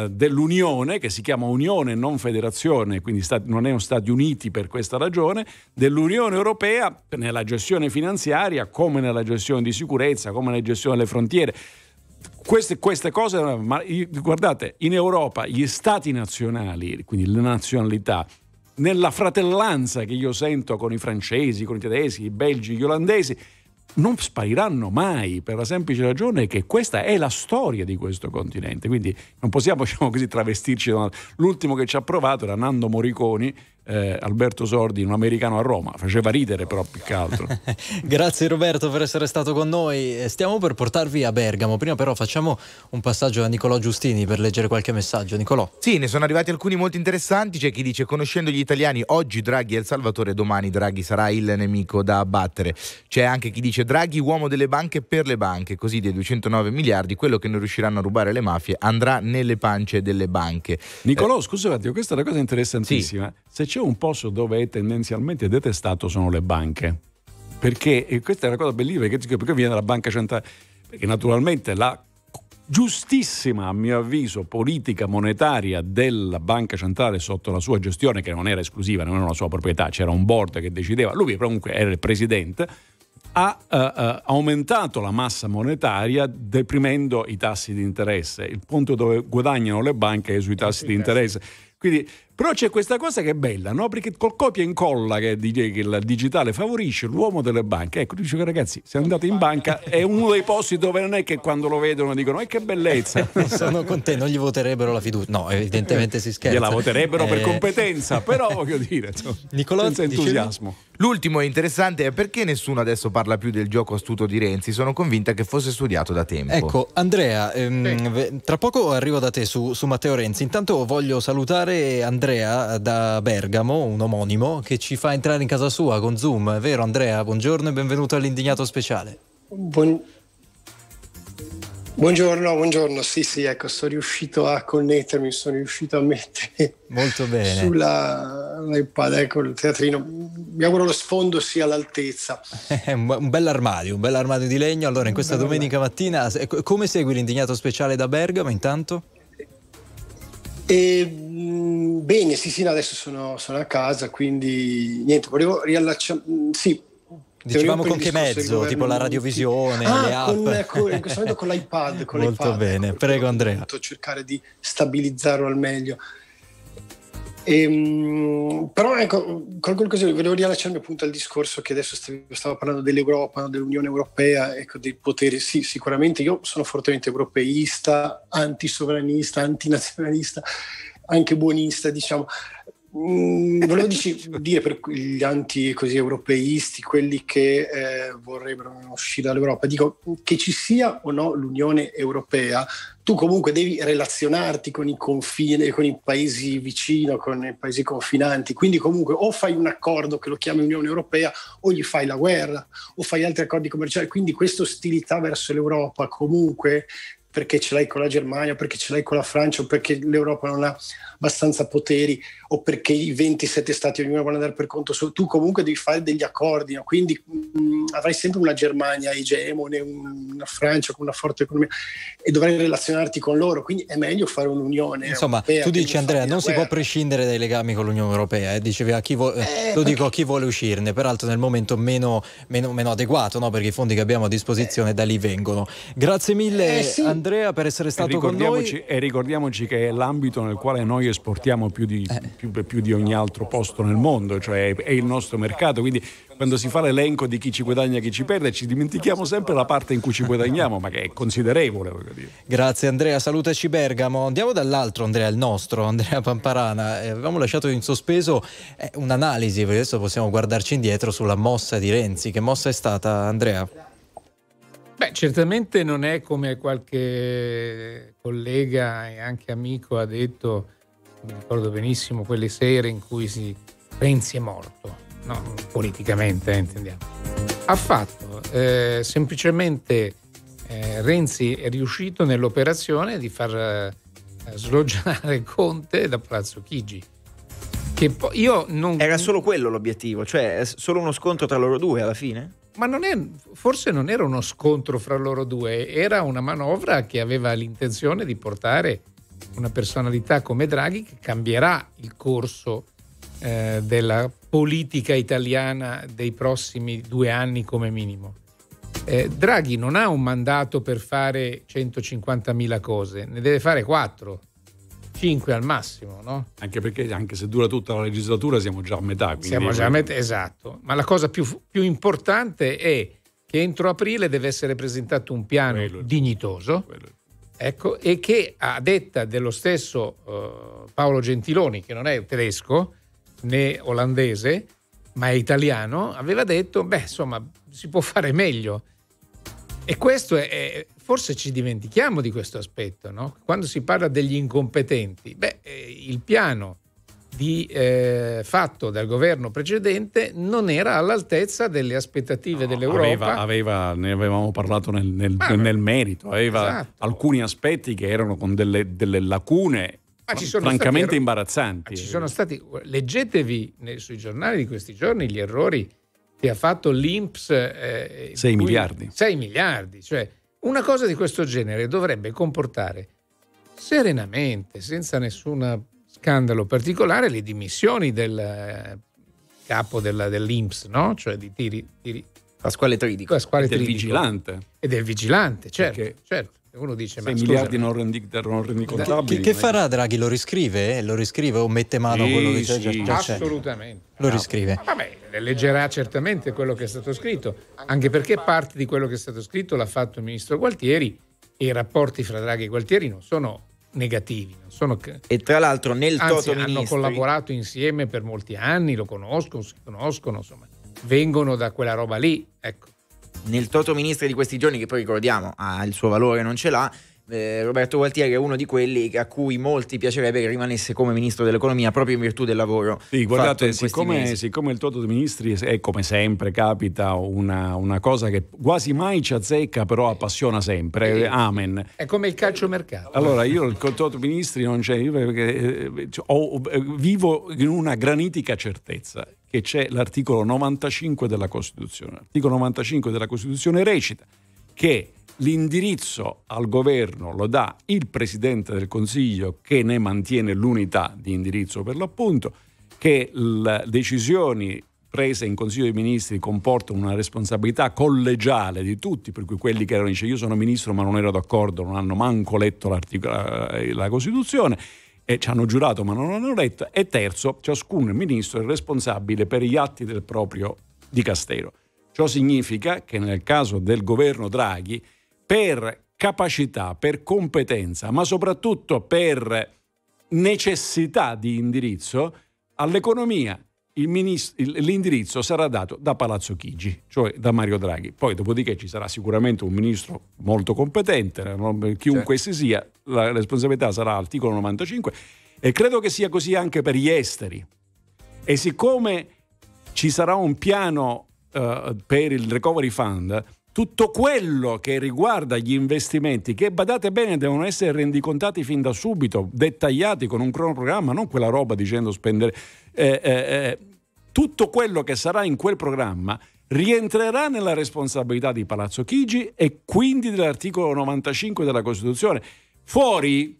dell'Unione, che si chiama Unione non Federazione, quindi non è un Stati Uniti per questa ragione, dell'Unione Europea nella gestione finanziaria come nella gestione di sicurezza, come nella gestione delle frontiere. Queste cose, ma guardate, in Europa gli stati nazionali, quindi le nazionalità, nella fratellanza che io sento con i francesi, con i tedeschi, i belgi, gli olandesi, non spariranno mai, per la semplice ragione che questa è la storia di questo continente. Quindi non possiamo, diciamo così, travestirci. L'ultimo che ci ha provato era Nando Morriconi, Alberto Sordi, un americano a Roma, faceva ridere però più che altro. Grazie Roberto per essere stato con noi. Stiamo per portarvi a Bergamo, prima però facciamo un passaggio a Nicola Giustini per leggere qualche messaggio. Nicolò. Sì, ne sono arrivati alcuni molto interessanti. C'è chi dice: conoscendo gli italiani, oggi Draghi è il salvatore, domani Draghi sarà il nemico da abbattere. C'è anche chi dice: Draghi uomo delle banche per le banche, così dei 209 miliardi quello che non riusciranno a rubare le mafie andrà nelle pance delle banche. Nicolò, scusate, questa è una cosa interessantissima. Sì. Se c'è un posto dove è tendenzialmente detestato sono le banche, perché, e questa è una cosa bellissima, perché viene dalla banca centrale, perché naturalmente la giustissima, a mio avviso, politica monetaria della banca centrale sotto la sua gestione, che non era esclusiva, non era una sua proprietà, c'era un board che decideva, lui comunque era il presidente, ha aumentato la massa monetaria deprimendo i tassi di interesse. Il punto dove guadagnano le banche è sui tassi di interesse. Quindi, però c'è questa cosa che è bella, no? Perché col copia e incolla che il digitale favorisce l'uomo delle banche. Ecco, dice che ragazzi, se andate in banca è uno dei posti dove non è che quando lo vedono dicono: e che bellezza! Sono con te, non gli voterebbero la fiducia. No, evidentemente si scherza. Gliela voterebbero per competenza, però voglio dire, cioè, Nicolò, senza entusiasmo. L'ultimo è interessante, è perché nessuno adesso parla più del gioco astuto di Renzi. Sono convinta che fosse studiato da tempo. Ecco, Andrea, tra poco arrivo da te su Matteo Renzi. Intanto voglio salutare Andrea da Bergamo, un omonimo, che ci fa entrare in casa sua con Zoom. È vero Andrea? Buongiorno e benvenuto all'Indignato Speciale. Buongiorno, sì, ecco, sono riuscito a connettermi, sono riuscito a mettere molto bene sull'iPad, ecco, il teatrino. Mi auguro lo sfondo sia all'altezza. un bell'armadio di legno. Allora, in questa domenica mattina, come segui l'Indignato Speciale da Bergamo intanto? Bene, sì, adesso sono a casa, quindi niente, volevo riallacciarmi, sì. Dicevamo con che mezzo, tipo la radiovisione, le app? In questo momento con l'iPad. Molto bene, prego Andrea. Cercare di stabilizzarlo al meglio. Però ecco, colgo il caso, volevo riallacciarmi appunto al discorso che adesso stavo parlando dell'Europa, dell'Unione Europea, ecco, dei poteri. Sì, sicuramente io sono fortemente europeista, antisovranista, antinazionalista, anche buonista, diciamo. Volevo dire per gli anti così europeisti, quelli che vorrebbero uscire dall'Europa, dico che ci sia o no l'Unione Europea, tu comunque devi relazionarti con i confini, con i paesi vicino, con i paesi confinanti, quindi comunque o fai un accordo che lo chiami Unione Europea o gli fai la guerra o fai altri accordi commerciali, quindi questa ostilità verso l'Europa comunque, perché ce l'hai con la Germania, perché ce l'hai con la Francia, o perché l'Europa non ha abbastanza poteri, o perché i 27 stati ognuno vuole andare per conto solo, tu comunque devi fare degli accordi, no? Quindi avrai sempre una Germania egemone, una Francia con una forte economia e dovrai relazionarti con loro, quindi è meglio fare un'unione europea. Tu dici Andrea, non si può prescindere dai legami con l'Unione Europea, dicevi a chi dico a chi vuole uscirne, peraltro nel momento meno adeguato, no? Perché i fondi che abbiamo a disposizione da lì vengono. Grazie mille sì. Andrea per essere stato con noi, e ricordiamoci che è l'ambito nel quale noi esportiamo più di ogni altro posto nel mondo, cioè è il nostro mercato, quindi quando si fa l'elenco di chi ci guadagna e chi ci perde ci dimentichiamo sempre la parte in cui ci guadagniamo, ma che è considerevole, voglio dire. Grazie Andrea, salutaci Bergamo. Andiamo dall'altro Andrea, il nostro Andrea Pamparana. Avevamo lasciato in sospeso un'analisi, adesso possiamo guardarci indietro sulla mossa di Renzi. Che mossa è stata Andrea? Beh, certamente non è, come qualche collega e anche amico ha detto, mi ricordo benissimo quelle sere in cui Renzi è morto, no, politicamente intendiamo. Ha fatto semplicemente Renzi è riuscito nell'operazione di far sloggiare Conte da Palazzo Chigi. Che io non... Era solo quello l'obiettivo, cioè solo uno scontro tra loro due alla fine? Ma forse non era uno scontro fra loro due, era una manovra che aveva l'intenzione di portare una personalità come Draghi che cambierà il corso della politica italiana dei prossimi 2 anni come minimo. Draghi non ha un mandato per fare 150.000 cose, ne deve fare 4, 5 al massimo, no? Anche perché anche se dura tutta la legislatura siamo già a metà. Siamo già a metà, esatto. Ma la cosa più importante è che entro aprile deve essere presentato un piano dignitoso, ecco, e che a detta dello stesso Paolo Gentiloni, che non è tedesco né olandese, ma è italiano, aveva detto, si può fare meglio. E questo è forse ci dimentichiamo di questo aspetto, no? Quando si parla degli incompetenti, il piano fatto dal governo precedente non era all'altezza delle aspettative dell'Europa. Ne avevamo parlato nel merito, aveva esatto. alcuni aspetti che erano con delle lacune francamente imbarazzanti. Ci sono stati, leggetevi sui giornali di questi giorni gli errori che ha fatto l'INPS. 6 miliardi, cioè una cosa di questo genere dovrebbe comportare serenamente, senza nessun scandalo particolare, le dimissioni del capo dell'INPS, no? Cioè di Pasquale Tridico. Vigilante. E del vigilante, certo. Uno dice, ma 6 miliardi non rendicontabili. Che farà Draghi? Lo riscrive? Lo riscrive o mette mano a quello che c'è già? Assolutamente. Lo riscrive. Leggerà certamente quello che è stato scritto, anche perché parte di quello che è stato scritto l'ha fatto il ministro Gualtieri, e i rapporti fra Draghi e Gualtieri non sono negativi. Non sono... E tra l'altro hanno collaborato insieme per molti anni, si conoscono, insomma, vengono da quella roba lì, ecco. Nel toto ministri di questi giorni, che poi ricordiamo il suo valore non ce l'ha, Roberto Gualtieri è uno di quelli a cui molti piacerebbe che rimanesse come ministro dell'economia, proprio in virtù del lavoro. Sì, guardate, siccome il toto ministri è, come sempre capita, una cosa che quasi mai ci azzecca, però appassiona sempre. Amen. È come il calciomercato. Allora, io il toto ministri non c'è, io perché vivo in una granitica certezza che c'è l'articolo 95 della Costituzione. L'articolo 95 della Costituzione recita che l'indirizzo al governo lo dà il Presidente del Consiglio, che ne mantiene l'unità di indirizzo per l'appunto, che le decisioni prese in Consiglio dei Ministri comportano una responsabilità collegiale di tutti, per cui quelli che erano dice io sono ministro ma non ero d'accordo non hanno manco letto la Costituzione, e ci hanno giurato ma non hanno letto, e terzo, ciascun ministro è responsabile per gli atti del proprio dicastero. Ciò significa che nel caso del governo Draghi, per capacità, per competenza, ma soprattutto per necessità di indirizzo, all'economia l'indirizzo sarà dato da Palazzo Chigi, cioè da Mario Draghi. Poi dopodiché ci sarà sicuramente un ministro molto competente, chiunque si sia, la responsabilità sarà articolo 95, e credo che sia così anche per gli esteri. E siccome ci sarà un piano per il Recovery Fund, tutto quello che riguarda gli investimenti, che badate bene devono essere rendicontati fin da subito, dettagliati con un cronoprogramma, non quella roba dicendo spendere tutto quello che sarà in quel programma rientrerà nella responsabilità di Palazzo Chigi e quindi dell'articolo 95 della Costituzione. Fuori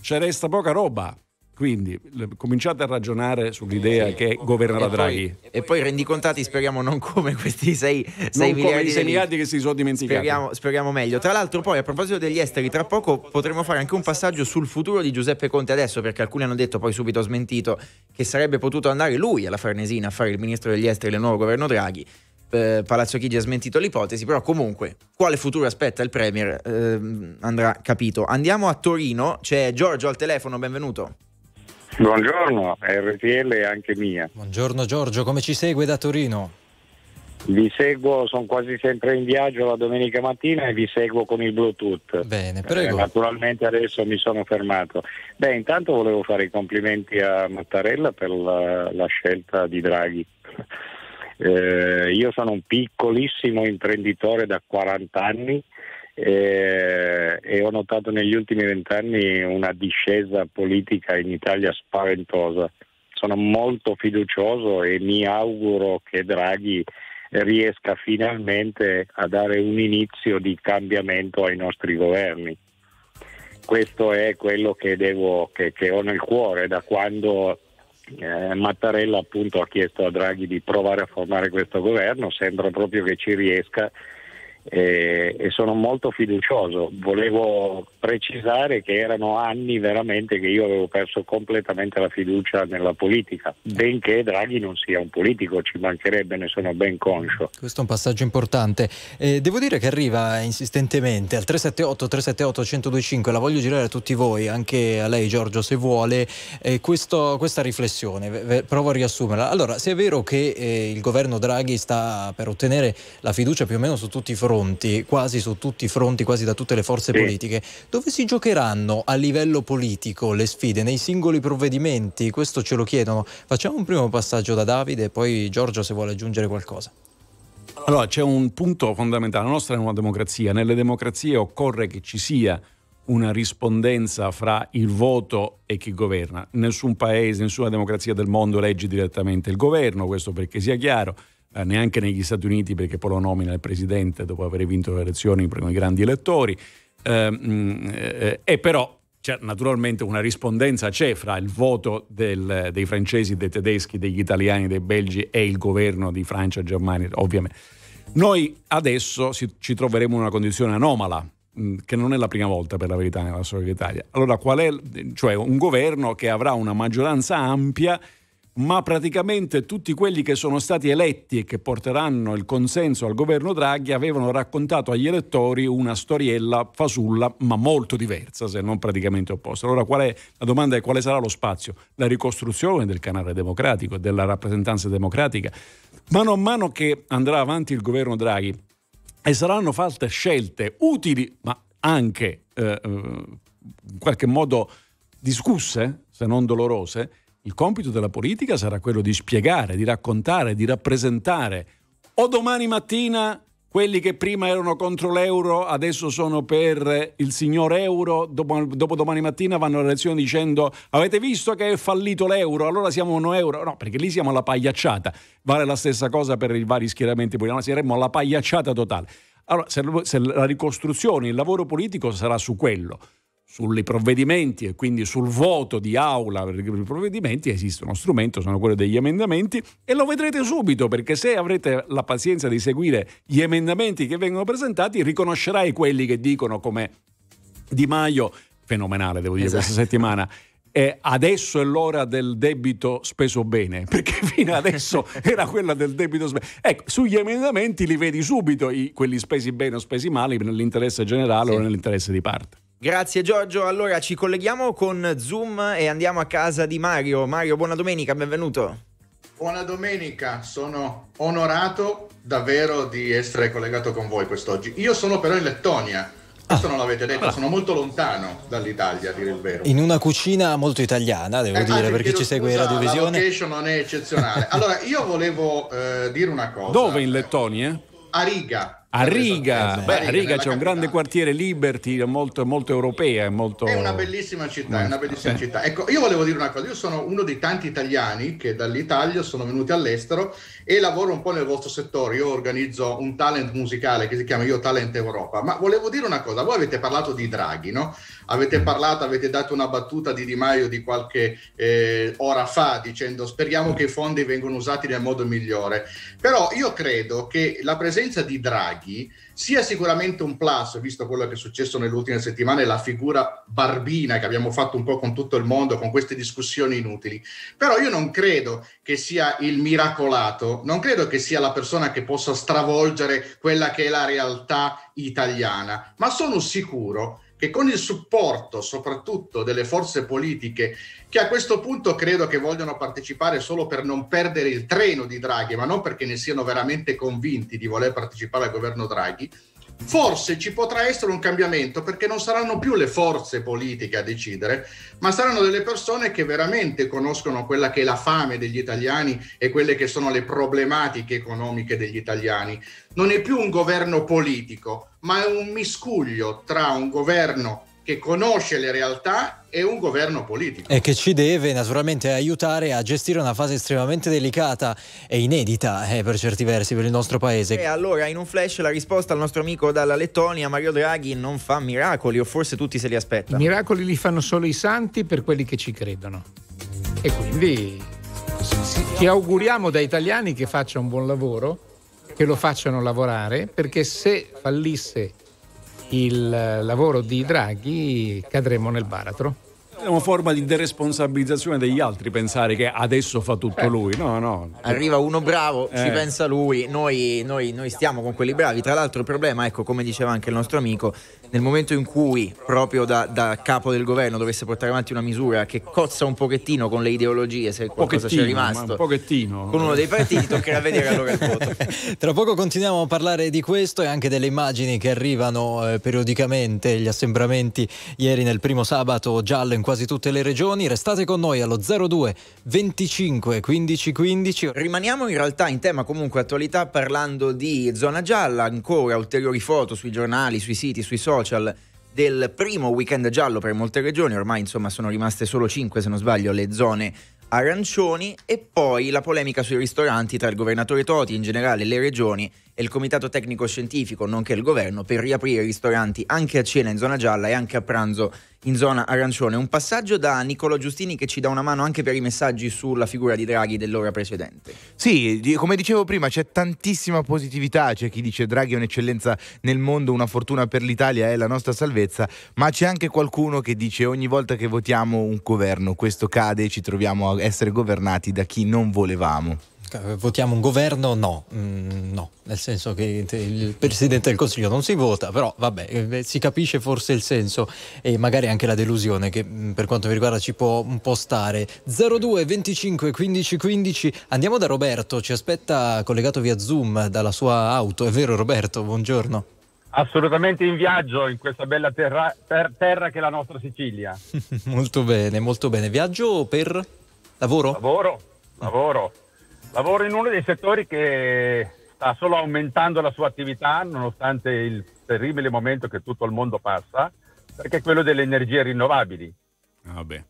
ci resta poca roba. Quindi cominciate a ragionare sull'idea che governerà Draghi. E poi rendicontati, speriamo, non come questi 6 miliardi che si sono dimenticati. Speriamo meglio. Tra l'altro poi, a proposito degli esteri, tra poco potremo fare anche un passaggio sul futuro di Giuseppe Conte adesso, perché alcuni hanno detto, poi subito smentito, che sarebbe potuto andare lui alla Farnesina a fare il ministro degli esteri del nuovo governo Draghi. Palazzo Chigi ha smentito l'ipotesi, però comunque quale futuro aspetta il premier andrà capito. Andiamo a Torino, c'è Giorgio al telefono, benvenuto. Buongiorno, RTL è anche mia. Buongiorno Giorgio, come ci segue da Torino? Vi seguo, sono quasi sempre in viaggio la domenica mattina e vi seguo con il Bluetooth. Bene, prego. Naturalmente adesso mi sono fermato. Intanto volevo fare i complimenti a Mattarella per la scelta di Draghi. Io sono un piccolissimo imprenditore da 40 anni. E ho notato negli ultimi 20 anni una discesa politica in Italia spaventosa. Sono molto fiducioso e mi auguro che Draghi riesca finalmente a dare un inizio di cambiamento ai nostri governi. Questo è quello che ho nel cuore da quando Mattarella appunto ha chiesto a Draghi di provare a formare questo governo. Sembra proprio che ci riesca. e sono molto fiducioso. Volevo precisare che erano anni veramente che io avevo perso completamente la fiducia nella politica, benché Draghi non sia un politico, ci mancherebbe, ne sono ben conscio. Questo è un passaggio importante. Devo dire che arriva insistentemente al 378-378-1025, la voglio girare a tutti voi, anche a lei Giorgio se vuole, questa riflessione, provo a riassumerla. Allora, se è vero che il governo Draghi sta per ottenere la fiducia più o meno su tutti i fronti, quasi da tutte le forze politiche, dove si giocheranno a livello politico le sfide? Nei singoli provvedimenti? Questo ce lo chiedono. Facciamo un primo passaggio da Davide e poi Giorgio se vuole aggiungere qualcosa. Allora, c'è un punto fondamentale, la nostra è una democrazia, nelle democrazie occorre che ci sia una rispondenza fra il voto e chi governa. Nessun paese, nessuna democrazia del mondo elegge direttamente il governo, questo perché sia chiaro. Neanche negli Stati Uniti, perché poi lo nomina il presidente dopo aver vinto le elezioni con i grandi elettori, e però c'è naturalmente una rispondenza, c'è fra il voto dei francesi, dei tedeschi, degli italiani, dei belgi e il governo di Francia, Germania. Ovviamente noi adesso ci troveremo in una condizione anomala, che non è la prima volta per la verità nella storia d'Italia. Allora qual è? Cioè un governo che avrà una maggioranza ampia, ma praticamente tutti quelli che sono stati eletti e che porteranno il consenso al governo Draghi avevano raccontato agli elettori una storiella fasulla ma molto diversa, se non praticamente opposta. Allora la domanda è: quale sarà lo spazio? La ricostruzione del canale democratico, della rappresentanza democratica. Mano a mano che andrà avanti il governo Draghi e saranno fatte scelte utili ma anche in qualche modo discusse, se non dolorose, il compito della politica sarà quello di spiegare, di raccontare, di rappresentare. O domani mattina quelli che prima erano contro l'euro adesso sono per il signor euro, dopo domani mattina vanno alle elezioni dicendo: avete visto che è fallito l'euro, allora siamo uno euro. No, perché lì siamo alla pagliacciata. Vale la stessa cosa per i vari schieramenti politici, saremmo alla pagliacciata totale. Allora, se la ricostruzione, il lavoro politico sarà su quello. Sui provvedimenti e quindi sul voto di aula per i provvedimenti esiste uno strumento, sono quelli degli emendamenti, e lo vedrete subito, perché se avrete la pazienza di seguire gli emendamenti che vengono presentati riconoscerai quelli che dicono, come Di Maio, fenomenale devo dire, esatto, questa settimana: adesso è l'ora del debito speso bene, perché fino adesso era quella del debito speso. Ecco, sugli emendamenti li vedi subito quelli spesi bene o spesi male nell'interesse generale, sì, o nell'interesse di parte. Grazie Giorgio, allora ci colleghiamo con Zoom e andiamo a casa di Mario. Mario, buona domenica, benvenuto. Buona domenica, sono onorato davvero di essere collegato con voi quest'oggi. Io sono però in Lettonia, questo non l'avete detto, sono molto lontano dall'Italia a dire il vero. In una cucina molto italiana, devo dire, perché ci segue la televisione. La location non è eccezionale. Allora, io volevo dire una cosa. Dove in Lettonia? A Riga. A Riga, Riga c'è un grande quartiere Liberty, molto europea. È una bellissima città, città. Ecco, io volevo dire una cosa, io sono uno dei tanti italiani che dall'Italia sono venuti all'estero e lavoro un po' nel vostro settore, io organizzo un talent musicale che si chiama Io Talent Europa, ma volevo dire una cosa, voi avete parlato di Draghi, no? Avete dato una battuta di Di Maio di qualche ora fa dicendo: speriamo che i fondi vengano usati nel modo migliore, però io credo che la presenza di Draghi sia sicuramente un plus, visto quello che è successo nell'ultima settimana e la figura barbina che abbiamo fatto un po' con tutto il mondo con queste discussioni inutili, però io non credo che sia il miracolato, non credo che sia la persona che possa stravolgere quella che è la realtà italiana, ma sono sicuro che con il supporto soprattutto delle forze politiche, che a questo punto credo che vogliono partecipare solo per non perdere il treno di Draghi, ma non perché ne siano veramente convinti di voler partecipare al governo Draghi, forse ci potrà essere un cambiamento, perché non saranno più le forze politiche a decidere, ma saranno delle persone che veramente conoscono quella che è la fame degli italiani e quelle che sono le problematiche economiche degli italiani. Non è più un governo politico, ma è un miscuglio tra un governo che conosce le realtà e un governo politico. E che ci deve naturalmente aiutare a gestire una fase estremamente delicata e inedita per certi versi per il nostro paese. E allora in un flash la risposta al nostro amico dalla Lettonia: Mario Draghi non fa miracoli, o forse tutti se li aspettano. I miracoli li fanno solo i santi, per quelli che ci credono. E quindi ti auguriamo da italiani che faccia un buon lavoro, che lo facciano lavorare, perché se fallisse il lavoro di Draghi cadremo nel baratro. È una forma di deresponsabilizzazione degli altri pensare che adesso fa tutto lui. No. Arriva uno bravo, ci pensa lui, noi stiamo con quelli bravi. Tra l'altro il problema, ecco, come diceva anche il nostro amico, nel momento in cui proprio da capo del governo dovesse portare avanti una misura che cozza un pochettino con le ideologie, se qualcosa c'è rimasto, con uno dei partiti, toccherà vedere allora il voto. Tra poco continuiamo a parlare di questo e anche delle immagini che arrivano periodicamente, gli assembramenti ieri nel primo sabato giallo in quasi tutte le regioni. Restate con noi allo 02 25 15 15. Rimaniamo in realtà in tema comunque attualità, parlando di zona gialla. Ancora ulteriori foto sui giornali, sui siti, sui social del primo weekend giallo per molte regioni. Ormai insomma sono rimaste solo 5, se non sbaglio, le zone arancioni. E poi la polemica sui ristoranti tra il governatore Toti, in generale le regioni, e il comitato tecnico scientifico, nonché il governo, per riaprire i ristoranti anche a cena in zona gialla e anche a pranzo in zona arancione. Un passaggio da Nicola Giustini che ci dà una mano anche per i messaggi sulla figura di Draghi dell'ora precedente. Sì, come dicevo prima, c'è tantissima positività, c'è chi dice Draghi è un'eccellenza nel mondo, una fortuna per l'Italia, è la nostra salvezza, ma c'è anche qualcuno che dice ogni volta che votiamo un governo questo cade e ci troviamo a essere governati da chi non volevamo. Votiamo un governo? No, nel senso che il Presidente del Consiglio non si vota, però vabbè, si capisce forse il senso e magari anche la delusione che per quanto mi riguarda ci può un po' stare. 02 25 15 15, andiamo da Roberto, ci aspetta collegato via Zoom dalla sua auto, è vero Roberto? Buongiorno. Assolutamente in viaggio in questa bella terra che è la nostra Sicilia. Molto bene, molto bene. Viaggio per lavoro? Lavoro. Lavoro in uno dei settori che sta solo aumentando la sua attività nonostante il terribile momento che tutto il mondo passa, perché è quello delle energie rinnovabili. Il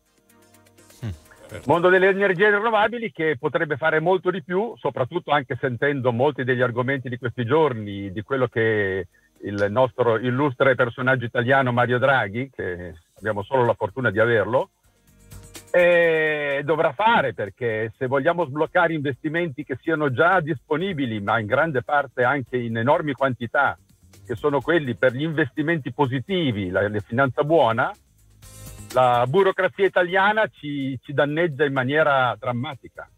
mondo delle energie rinnovabili che potrebbe fare molto di più, soprattutto anche sentendo molti degli argomenti di questi giorni, di quello che il nostro illustre personaggio italiano Mario Draghi, che abbiamo solo la fortuna di averlo, e dovrà fare, perché se vogliamo sbloccare investimenti che siano già disponibili, ma in grande parte anche in enormi quantità, che sono quelli per gli investimenti positivi, la finanza buona, la burocrazia italiana ci danneggia in maniera drammatica.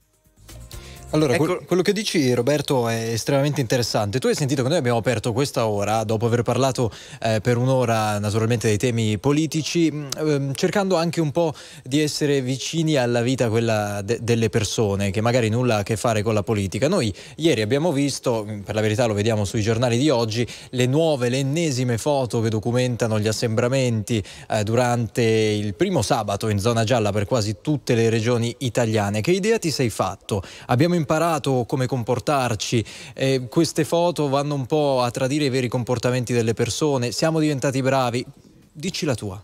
Allora, ecco, quello che dici Roberto è estremamente interessante. Tu hai sentito che noi abbiamo aperto questa ora, dopo aver parlato per un'ora naturalmente dei temi politici, cercando anche un po' di essere vicini alla vita quella delle persone, che magari nulla ha a che fare con la politica. Noi ieri abbiamo visto, per la verità lo vediamo sui giornali di oggi, le ennesime foto che documentano gli assembramenti durante il primo sabato in zona gialla per quasi tutte le regioni italiane. Che idea ti sei fatto? Abbiamo imparato come comportarci, queste foto vanno un po' a tradire i veri comportamenti delle persone, siamo diventati bravi, dici la tua.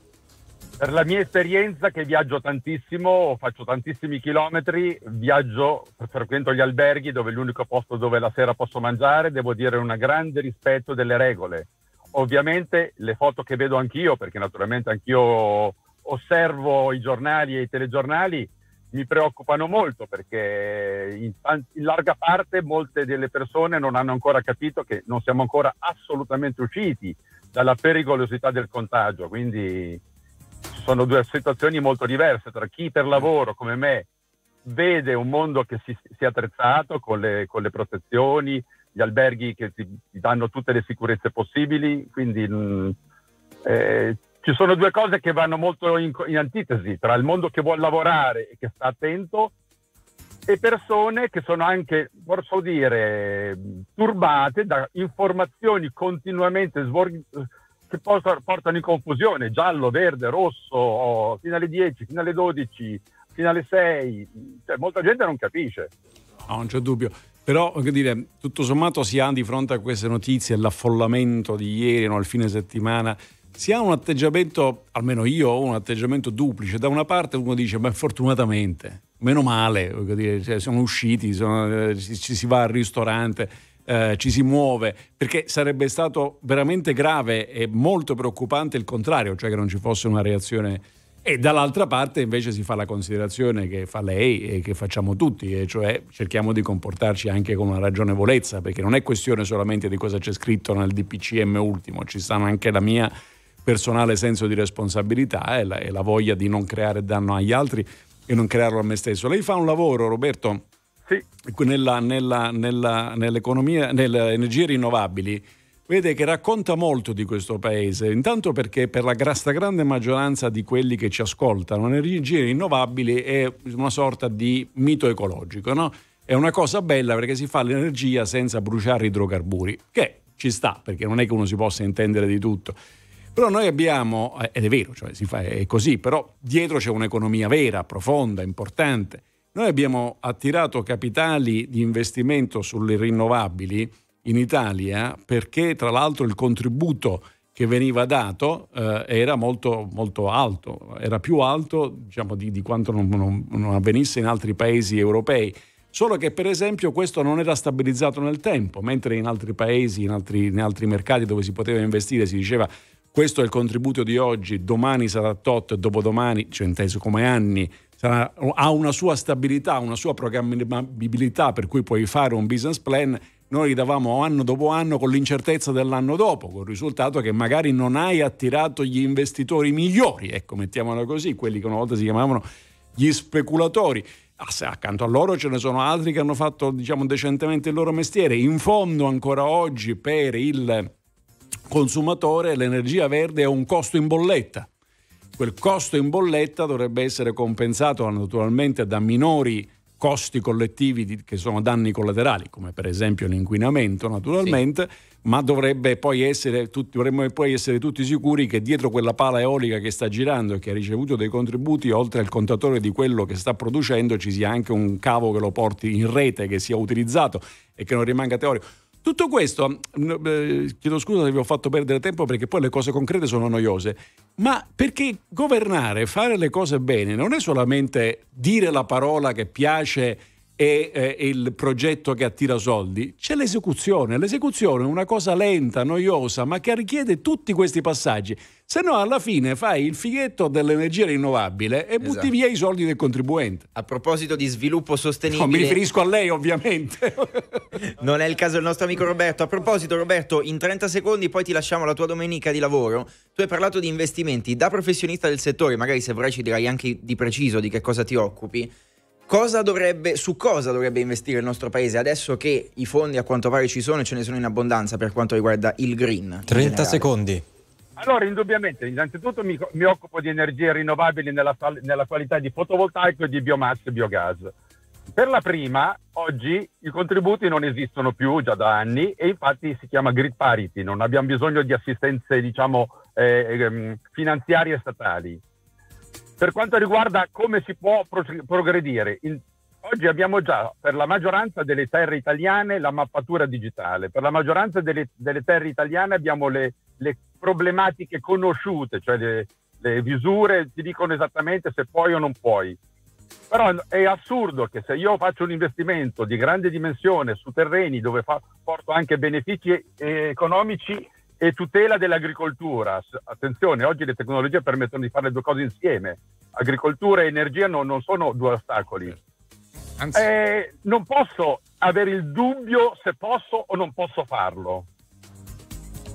Per la mia esperienza, che viaggio tantissimo, faccio tantissimi chilometri, viaggio, frequento gli alberghi, dove è l'unico posto dove la sera posso mangiare, devo dire un grande rispetto delle regole. Ovviamente le foto che vedo anch'io, perché naturalmente anch'io osservo i giornali e i telegiornali, mi preoccupano molto, perché in larga parte molte delle persone non hanno ancora capito che non siamo ancora assolutamente usciti dalla pericolosità del contagio, quindi ci sono due situazioni molto diverse tra chi per lavoro come me vede un mondo che si è attrezzato con le protezioni, gli alberghi che ti danno tutte le sicurezze possibili, quindi ci sono due cose che vanno molto in antitesi, tra il mondo che vuole lavorare e che sta attento e persone che sono anche, posso dire, turbate da informazioni continuamente che portano in confusione, giallo, verde, rosso, fino alle 10, fino alle 12, fino alle 6, cioè, molta gente non capisce. No, non c'è dubbio. Però, che dire, tutto sommato si ha di fronte a queste notizie, l'affollamento di ieri, al fine settimana, si ha un atteggiamento, almeno io ho un atteggiamento duplice. Da una parte uno dice, ma fortunatamente, meno male, voglio dire, cioè, sono usciti, ci si va al ristorante, ci si muove, perché sarebbe stato veramente grave e molto preoccupante il contrario, cioè che non ci fosse una reazione E dall'altra parte invece si fa la considerazione che fa lei e che facciamo tutti, e cioè cerchiamo di comportarci anche con una ragionevolezza, perché non è questione solamente di cosa c'è scritto nel DPCM ultimo, ci stanno anche la mia personale senso di responsabilità e la voglia di non creare danno agli altri e non crearlo a me stesso. Lei fa un lavoro, Roberto, sì, nell'economia, nelle energie rinnovabili. Vede che racconta molto di questo paese, intanto perché per la stragrande maggioranza di quelli che ci ascoltano, l'energia rinnovabile è una sorta di mito ecologico, no? È una cosa bella perché si fa l'energia senza bruciare idrocarburi, che ci sta, perché non è che uno si possa intendere di tutto. Però noi abbiamo, ed è vero, cioè si fa, è così, però dietro c'è un'economia vera, profonda, importante. Noi abbiamo attirato capitali di investimento sulle rinnovabili in Italia perché tra l'altro il contributo che veniva dato era molto, molto alto, era più alto, diciamo, di quanto non avvenisse in altri paesi europei, solo che per esempio questo non era stabilizzato nel tempo, mentre in altri paesi, in altri mercati dove si poteva investire si diceva questo è il contributo di oggi, domani sarà tot, dopodomani, cioè inteso come anni, ha una sua stabilità, una sua programmabilità per cui puoi fare un business plan. Noi li davamo anno dopo anno con l'incertezza dell'anno dopo, col risultato che magari non hai attirato gli investitori migliori, ecco, mettiamolo così, quelli che una volta si chiamavano gli speculatori. Accanto a loro ce ne sono altri che hanno fatto, diciamo, decentemente il loro mestiere. In fondo ancora oggi per il consumatore l'energia verde è un costo in bolletta. Quel costo in bolletta dovrebbe essere compensato naturalmente da minori costi collettivi che sono danni collaterali, come per esempio l'inquinamento naturalmente, sì, ma dovremmo poi essere tutti sicuri che dietro quella pala eolica che sta girando e che ha ricevuto dei contributi, oltre al contatore di quello che sta producendo, ci sia anche un cavo che lo porti in rete, che sia utilizzato e che non rimanga teorico. Tutto questo, chiedo scusa se vi ho fatto perdere tempo perché poi le cose concrete sono noiose, ma perché governare, fare le cose bene, non è solamente dire la parola che piace e il progetto che attira soldi, c'è l'esecuzione. L'esecuzione è una cosa lenta, noiosa, ma che richiede tutti questi passaggi, se no alla fine fai il fighetto dell'energia rinnovabile e butti via i soldi del contribuente. A proposito di sviluppo sostenibile, mi riferisco a lei ovviamente. Non è il caso del nostro amico Roberto. A proposito, Roberto, in 30 secondi poi ti lasciamo la tua domenica di lavoro. Tu hai parlato di investimenti, da professionista del settore magari se vorrai ci dirai anche di preciso di che cosa ti occupi. Su cosa dovrebbe investire il nostro paese adesso che i fondi a quanto pare ci sono e ce ne sono in abbondanza per quanto riguarda il green? 30 secondi. Allora, indubbiamente, innanzitutto mi occupo di energie rinnovabili nella qualità di fotovoltaico e di biomassa e biogas. Per la prima, oggi i contributi non esistono più già da anni e infatti si chiama grid parity, non abbiamo bisogno di assistenze, diciamo, finanziarie statali. Per quanto riguarda come si può progredire, oggi abbiamo già per la maggioranza delle terre italiane la mappatura digitale, per la maggioranza delle terre italiane abbiamo le problematiche conosciute, cioè le misure ti dicono esattamente se puoi o non puoi. Però è assurdo che se io faccio un investimento di grande dimensione su terreni dove porto anche benefici economici e tutela dell'agricoltura, attenzione, oggi le tecnologie permettono di fare le due cose insieme, agricoltura e energia non sono due ostacoli. Anzi, non posso avere il dubbio se posso o non posso farlo.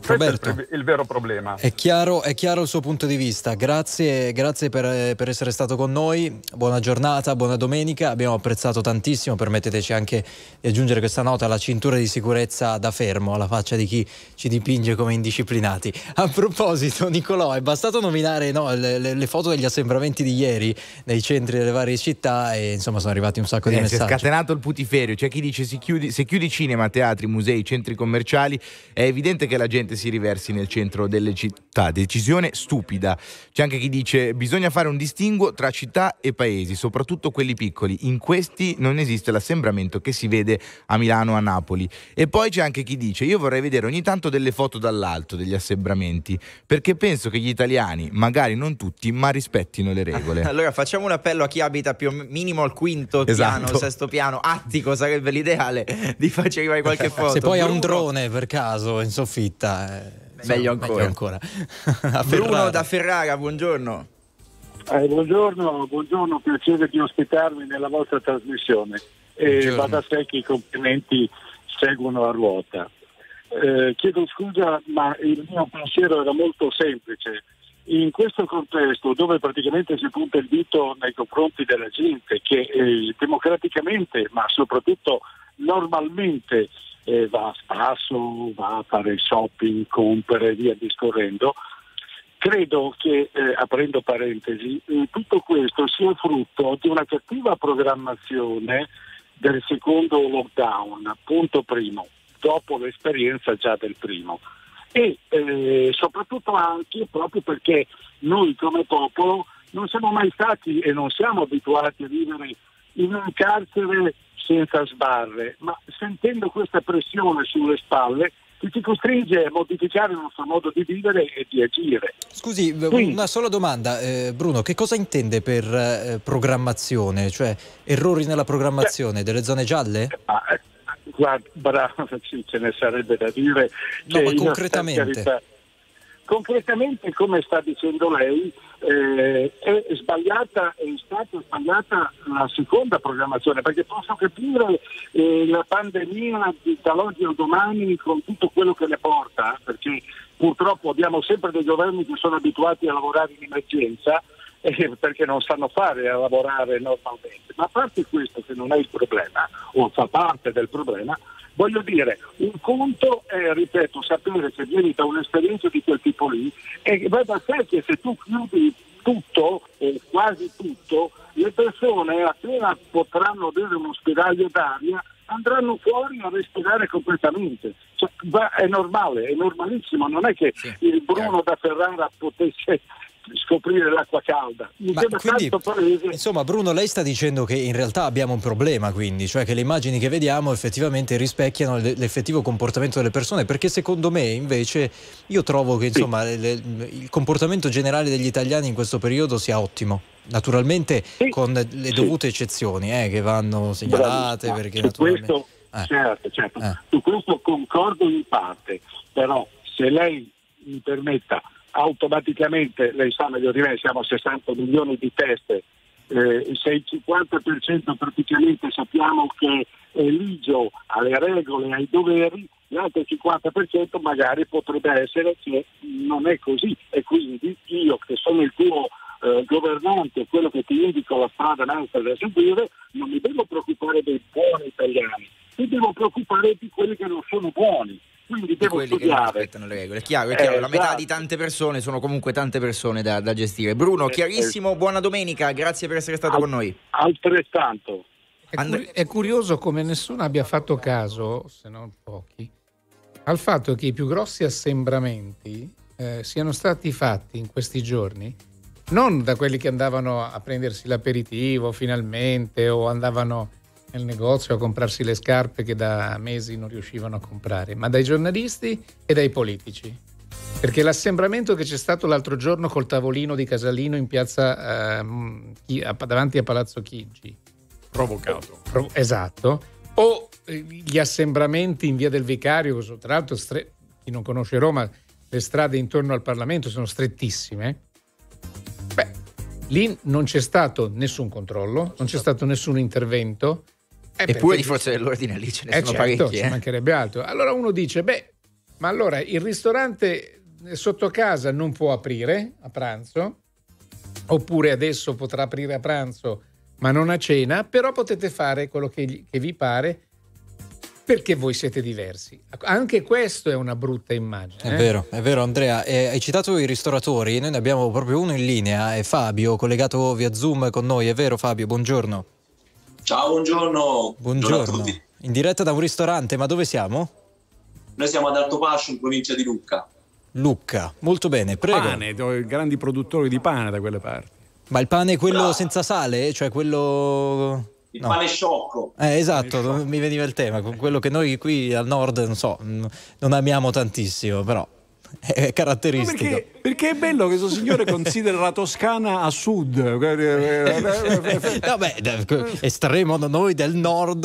Roberto, questo è il vero problema. È chiaro il suo punto di vista. Grazie per essere stato con noi. Buona giornata, buona domenica. Abbiamo apprezzato tantissimo. Permetteteci anche di aggiungere questa nota: la cintura di sicurezza da fermo, alla faccia di chi ci dipinge come indisciplinati. A proposito, Nicolò, è bastato nominare le foto degli assembramenti di ieri nei centri delle varie città e insomma sono arrivati un sacco di messaggi. Si è scatenato il putiferio. C'è chi dice se chiudi cinema, teatri, musei, centri commerciali, è evidente che la gente si riversi nel centro delle città. Decisione stupida. C'è anche chi dice bisogna fare un distinguo tra città e paesi, soprattutto quelli piccoli, in questi non esiste l'assembramento che si vede a Milano, a Napoli. E poi c'è anche chi dice io vorrei vedere ogni tanto delle foto dall'alto degli assembramenti perché penso che gli italiani, magari non tutti, ma rispettino le regole. Allora facciamo un appello a chi abita più minimo al quinto piano, al sesto piano, attico sarebbe l'ideale, di farci arrivare qualche foto. Se poi ha un drone per caso in soffitta, meglio ancora. Bruno da Ferrara, buongiorno. Buongiorno, piacere di ospitarvi nella vostra trasmissione. Va da sé che i complimenti seguono a ruota. Chiedo scusa, ma il mio pensiero era molto semplice. In questo contesto dove praticamente si punta il dito nei confronti della gente che democraticamente, ma soprattutto normalmente, va a spasso, va a fare shopping, compere e via discorrendo, credo che, aprendo parentesi, tutto questo sia frutto di una cattiva programmazione del secondo lockdown, punto primo, dopo l'esperienza già del primo. E soprattutto anche proprio perché noi come popolo non siamo mai stati e non siamo abituati a vivere in un carcere senza sbarre, ma sentendo questa pressione sulle spalle che ci costringe a modificare il nostro modo di vivere e di agire. Scusi, una sola domanda, Bruno, che cosa intende per programmazione? Cioè errori nella programmazione delle zone gialle? Guarda, bravo, ce ne sarebbe da dire. No, ma concretamente, come sta dicendo lei, è stata sbagliata la seconda programmazione, perché posso capire la pandemia dall'oggi al domani con tutto quello che ne porta, perché purtroppo abbiamo sempre dei governi che sono abituati a lavorare in emergenza, perché non sanno fare a lavorare normalmente, ma a parte questo che non è il problema o fa parte del problema, voglio dire, un conto è, ripeto, sapere che vieni da un'esperienza di quel tipo lì e va da sé che se tu chiudi tutto o quasi tutto, le persone appena potranno avere uno spiraglio d'aria andranno fuori a respirare completamente. Cioè, è normale, è normalissimo, non è che il Bruno da Ferrara potesse scoprire l'acqua calda. Insomma, Bruno, lei sta dicendo che in realtà abbiamo un problema, quindi, cioè che le immagini che vediamo effettivamente rispecchiano l'effettivo comportamento delle persone, perché secondo me invece io trovo che insomma il comportamento generale degli italiani in questo periodo sia ottimo, naturalmente con le dovute eccezioni che vanno segnalate, perché naturalmente certo. Su questo concordo in parte, però se lei mi permetta, automaticamente, lei sa meglio di me, siamo a 60 milioni di teste, se il 50% praticamente sappiamo che è ligio alle regole, ai doveri, l'altro 50% magari potrebbe essere che non è così, e quindi io che sono il tuo governante, quello che ti indico la strada nostra da seguire, non mi devo preoccupare dei buoni italiani, mi devo preoccupare di quelli che non sono buoni. Quindi devo quelli studiare. Che non rispettano le regole. È chiaro, la metà di tante persone sono comunque tante persone da gestire. Bruno, chiarissimo, buona domenica, grazie per essere stato con noi. Altrettanto. È curioso come nessuno abbia fatto caso, se non pochi, al fatto che i più grossi assembramenti siano stati fatti in questi giorni non da quelli che andavano a prendersi l'aperitivo finalmente o andavano nel negozio a comprarsi le scarpe che da mesi non riuscivano a comprare, ma dai giornalisti e dai politici, perché l'assembramento che c'è stato l'altro giorno col tavolino di Casalino in piazza davanti a Palazzo Chigi, provocato esatto, o gli assembramenti in via del Vicario, tra l'altro chi non conosce Roma, le strade intorno al Parlamento sono strettissime. Beh, lì non c'è stato nessun controllo, non c'è stato nessun intervento. Eppure di forze dell'ordine lì ce ne sono parecchi, ci mancherebbe altro. Allora uno dice, ma allora il ristorante sotto casa non può aprire a pranzo, oppure adesso potrà aprire a pranzo ma non a cena, però potete fare quello che vi pare perché voi siete diversi. Anche questo è una brutta immagine. È vero Andrea, hai citato i ristoratori, noi ne abbiamo proprio uno in linea, è Fabio, collegato via Zoom con noi, è vero Fabio, buongiorno. Ciao, buongiorno a tutti. In diretta da un ristorante, ma dove siamo? Noi siamo ad Altopascio, in provincia di Lucca, molto bene, prego. Pane, grandi produttori di pane da quelle parti. Ma il pane è quello senza sale? Cioè quello... Il pane sciocco. Esatto, mi veniva il tema, quello che noi qui al nord, non amiamo tantissimo, però... è caratteristico. No, perché è bello che questo signore considera la Toscana a sud. No, beh, estremo noi del nord.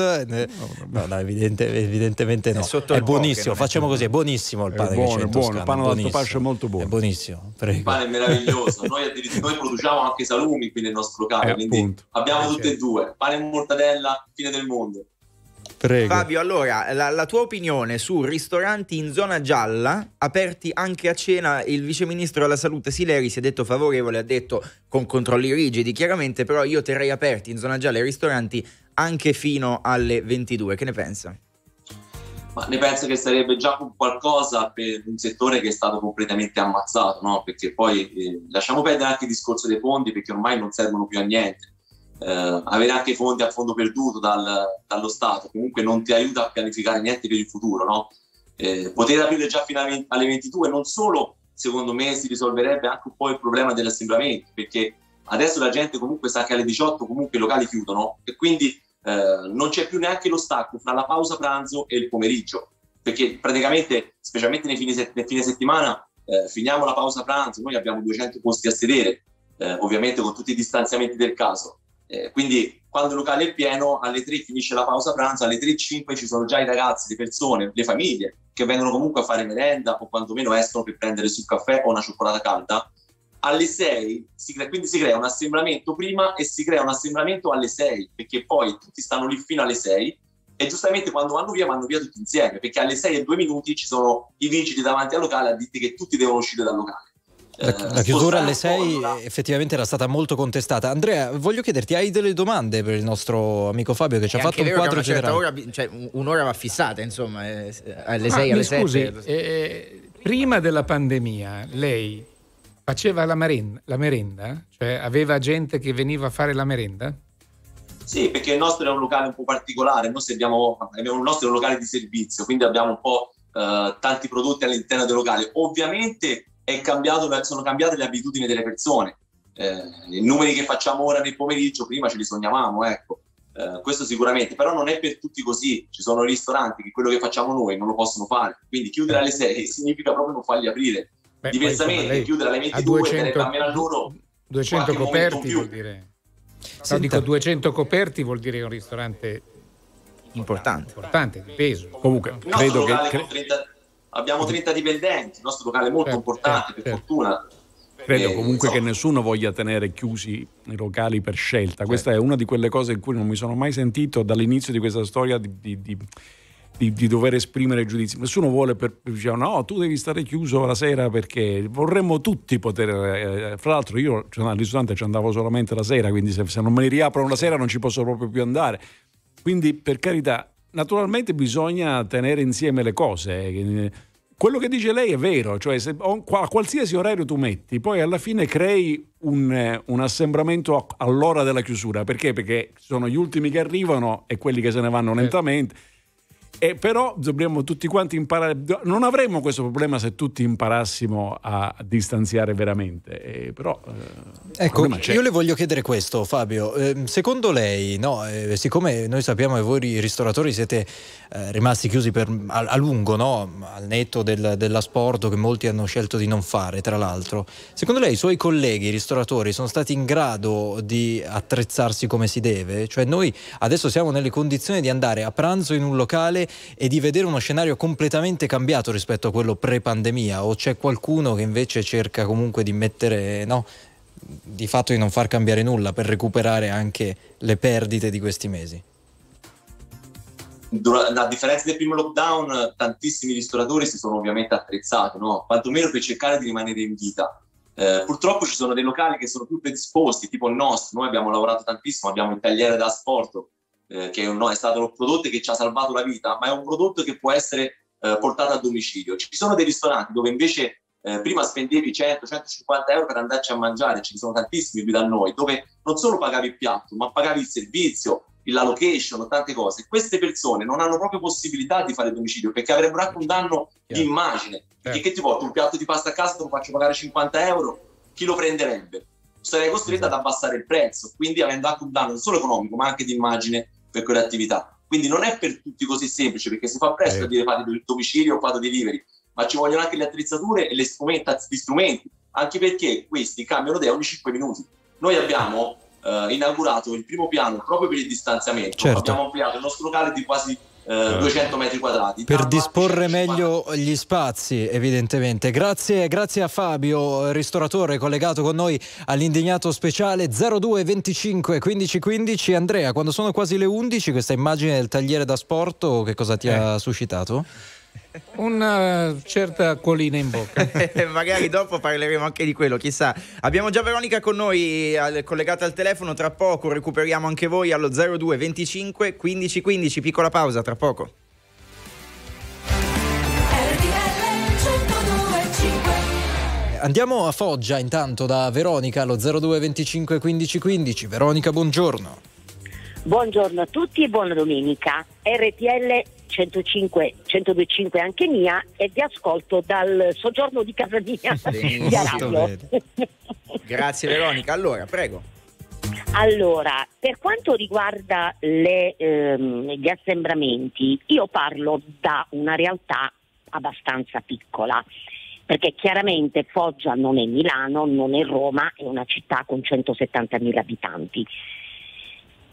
No, no, evidentemente no. È buonissimo, facciamo così, è buonissimo il pane, buono, che c'è in Toscana. Il pane d'alto pascio è molto buono. È buonissimo. Prego. Il pane è meraviglioso. Noi produciamo anche i salumi qui nel nostro campo, quindi abbiamo tutte e due. Pane e mortadella, fine del mondo. Prego. Fabio, allora, la tua opinione su ristoranti in zona gialla aperti anche a cena? Il viceministro della salute Sileri si è detto favorevole, ha detto con controlli rigidi chiaramente, però io terrei aperti in zona gialla i ristoranti anche fino alle 22, che ne pensa? Ma ne penso che sarebbe già qualcosa per un settore che è stato completamente ammazzato, no? Perché poi lasciamo perdere anche il discorso dei fondi, perché ormai non servono più a niente. Avere anche fondi a fondo perduto dallo Stato comunque non ti aiuta a pianificare niente per il futuro, no? Poter aprire già fino alle 22, non solo secondo me si risolverebbe anche un po' il problema dell'assembramento, perché adesso la gente comunque sa che alle 18 comunque i locali chiudono e quindi non c'è più neanche lo stacco fra la pausa pranzo e il pomeriggio, perché praticamente, specialmente nei fine settimana, finiamo la pausa pranzo, noi abbiamo 200 posti a sedere, ovviamente con tutti i distanziamenti del caso. Quindi quando il locale è pieno alle 3 finisce la pausa pranzo, alle 3:05 ci sono già i ragazzi, le persone, le famiglie che vengono comunque a fare merenda o quantomeno escono per prendere sul caffè o una cioccolata calda. Alle 6 quindi si crea un assembramento prima e si crea un assembramento alle 6, perché poi tutti stanno lì fino alle 6 e giustamente quando vanno via tutti insieme, perché alle 6:02 ci sono i vigili davanti al locale a dirti che tutti devono uscire dal locale. La chiusura alle 6 effettivamente era stata molto contestata. Andrea, voglio chiederti, hai delle domande per il nostro amico Fabio che ci ha fatto un quadro generale? Ora, cioè, un'ora va fissata, insomma, alle 6, alle 7. Scusi, prima della pandemia lei faceva la merenda? Cioè aveva gente che veniva a fare la merenda? Sì, perché il nostro è un locale un po' particolare, noi il nostro è un locale di servizio, quindi abbiamo un po' tanti prodotti all'interno del locale. Ovviamente sono cambiate le abitudini delle persone. I numeri che facciamo ora nel pomeriggio, prima ce li sognavamo, ecco. Questo sicuramente, però non è per tutti così. Ci sono ristoranti che quello che facciamo noi non lo possono fare, quindi chiudere alle 6 significa proprio non farli aprire. Beh, diversamente, poi, chiudere alle 22 e almeno a loro 200 coperti vuol dire. No, dico 200 coperti vuol dire un ristorante importante di peso. Comunque, credo che abbiamo 30 dipendenti, il nostro locale è molto importante, per fortuna. Credo comunque che nessuno voglia tenere chiusi i locali per scelta. Questa è una di quelle cose in cui non mi sono mai sentito dall'inizio di questa storia di dover esprimere giudizi. Nessuno vuole diciamo, no, tu devi stare chiuso la sera perché vorremmo tutti poter... fra l'altro io al ristorante ci andavo solamente la sera, quindi se non me li riaprono la sera non ci posso proprio più andare. Quindi, per carità... Naturalmente bisogna tenere insieme le cose. Quello che dice lei è vero, cioè se a qualsiasi orario tu metti, poi alla fine crei un assembramento all'ora della chiusura. Perché? Perché sono gli ultimi che arrivano e quelli che se ne vanno lentamente. E però dobbiamo tutti quanti imparare. Non avremmo questo problema se tutti imparassimo a distanziare veramente. Però ecco, io le voglio chiedere questo, Fabio. Secondo lei, no? Siccome noi sappiamo che voi ristoratori siete rimasti chiusi a lungo, no? Al netto dell'asporto che molti hanno scelto di non fare, tra l'altro, secondo lei i suoi colleghi i ristoratori sono stati in grado di attrezzarsi come si deve? Cioè noi adesso siamo nelle condizioni di andare a pranzo in un locale e di vedere uno scenario completamente cambiato rispetto a quello pre-pandemia, o c'è qualcuno che invece cerca comunque di mettere, no, di fatto di non far cambiare nulla per recuperare anche le perdite di questi mesi? A differenza del primo lockdown, tantissimi ristoratori si sono ovviamente attrezzati, no? Quantomeno per cercare di rimanere in vita. Purtroppo ci sono dei locali che sono più predisposti, tipo il nostro. Noi abbiamo lavorato tantissimo, abbiamo il tagliere da asporto, che è stato un prodotto che ci ha salvato la vita, ma è un prodotto che può essere portato a domicilio. Ci sono dei ristoranti dove invece prima spendevi 100-150 euro per andarci a mangiare, ce ne sono tantissimi qui da noi, dove non solo pagavi il piatto, ma pagavi il servizio, la location, tante cose. Queste persone non hanno proprio possibilità di fare domicilio, perché avrebbero anche un danno di immagine. Perché che ti porto un piatto di pasta a casa, te lo faccio pagare 50 euro, chi lo prenderebbe? Sarei costretta ad abbassare il prezzo, quindi avendo anche un danno non solo economico ma anche di immagine per quelle attività. Quindi non è per tutti così semplice, perché si fa presto a dire fate il domicilio o fate delivery, ma ci vogliono anche le attrezzature e le gli strumenti, anche perché questi cambiano idea ogni 5 minuti. Noi abbiamo inaugurato il primo piano proprio per il distanziamento, certo. Abbiamo ampliato il nostro locale di quasi 200 metri quadrati per disporre meglio gli spazi, evidentemente. Grazie a Fabio, ristoratore collegato con noi all'Indignato Speciale 02 25 15 15. Andrea, quando sono quasi le 11, questa immagine del tagliere da sport, che cosa ti ha suscitato? Una certa colina in bocca. Magari dopo parleremo anche di quello, chissà. Abbiamo già Veronica con noi, collegata al telefono. Tra poco recuperiamo anche voi allo 02 25 15 15. Piccola pausa, tra poco. Andiamo a Foggia intanto da Veronica allo 02 25 15 15. Veronica, buongiorno. Buongiorno a tutti e buona domenica. RTL 105, 102.5 anche mia, e vi ascolto dal soggiorno di casa mia. Grazie Veronica, allora prego. Allora, per quanto riguarda gli assembramenti, io parlo da una realtà abbastanza piccola, perché chiaramente Foggia non è Milano, non è Roma, è una città con 170.000 abitanti.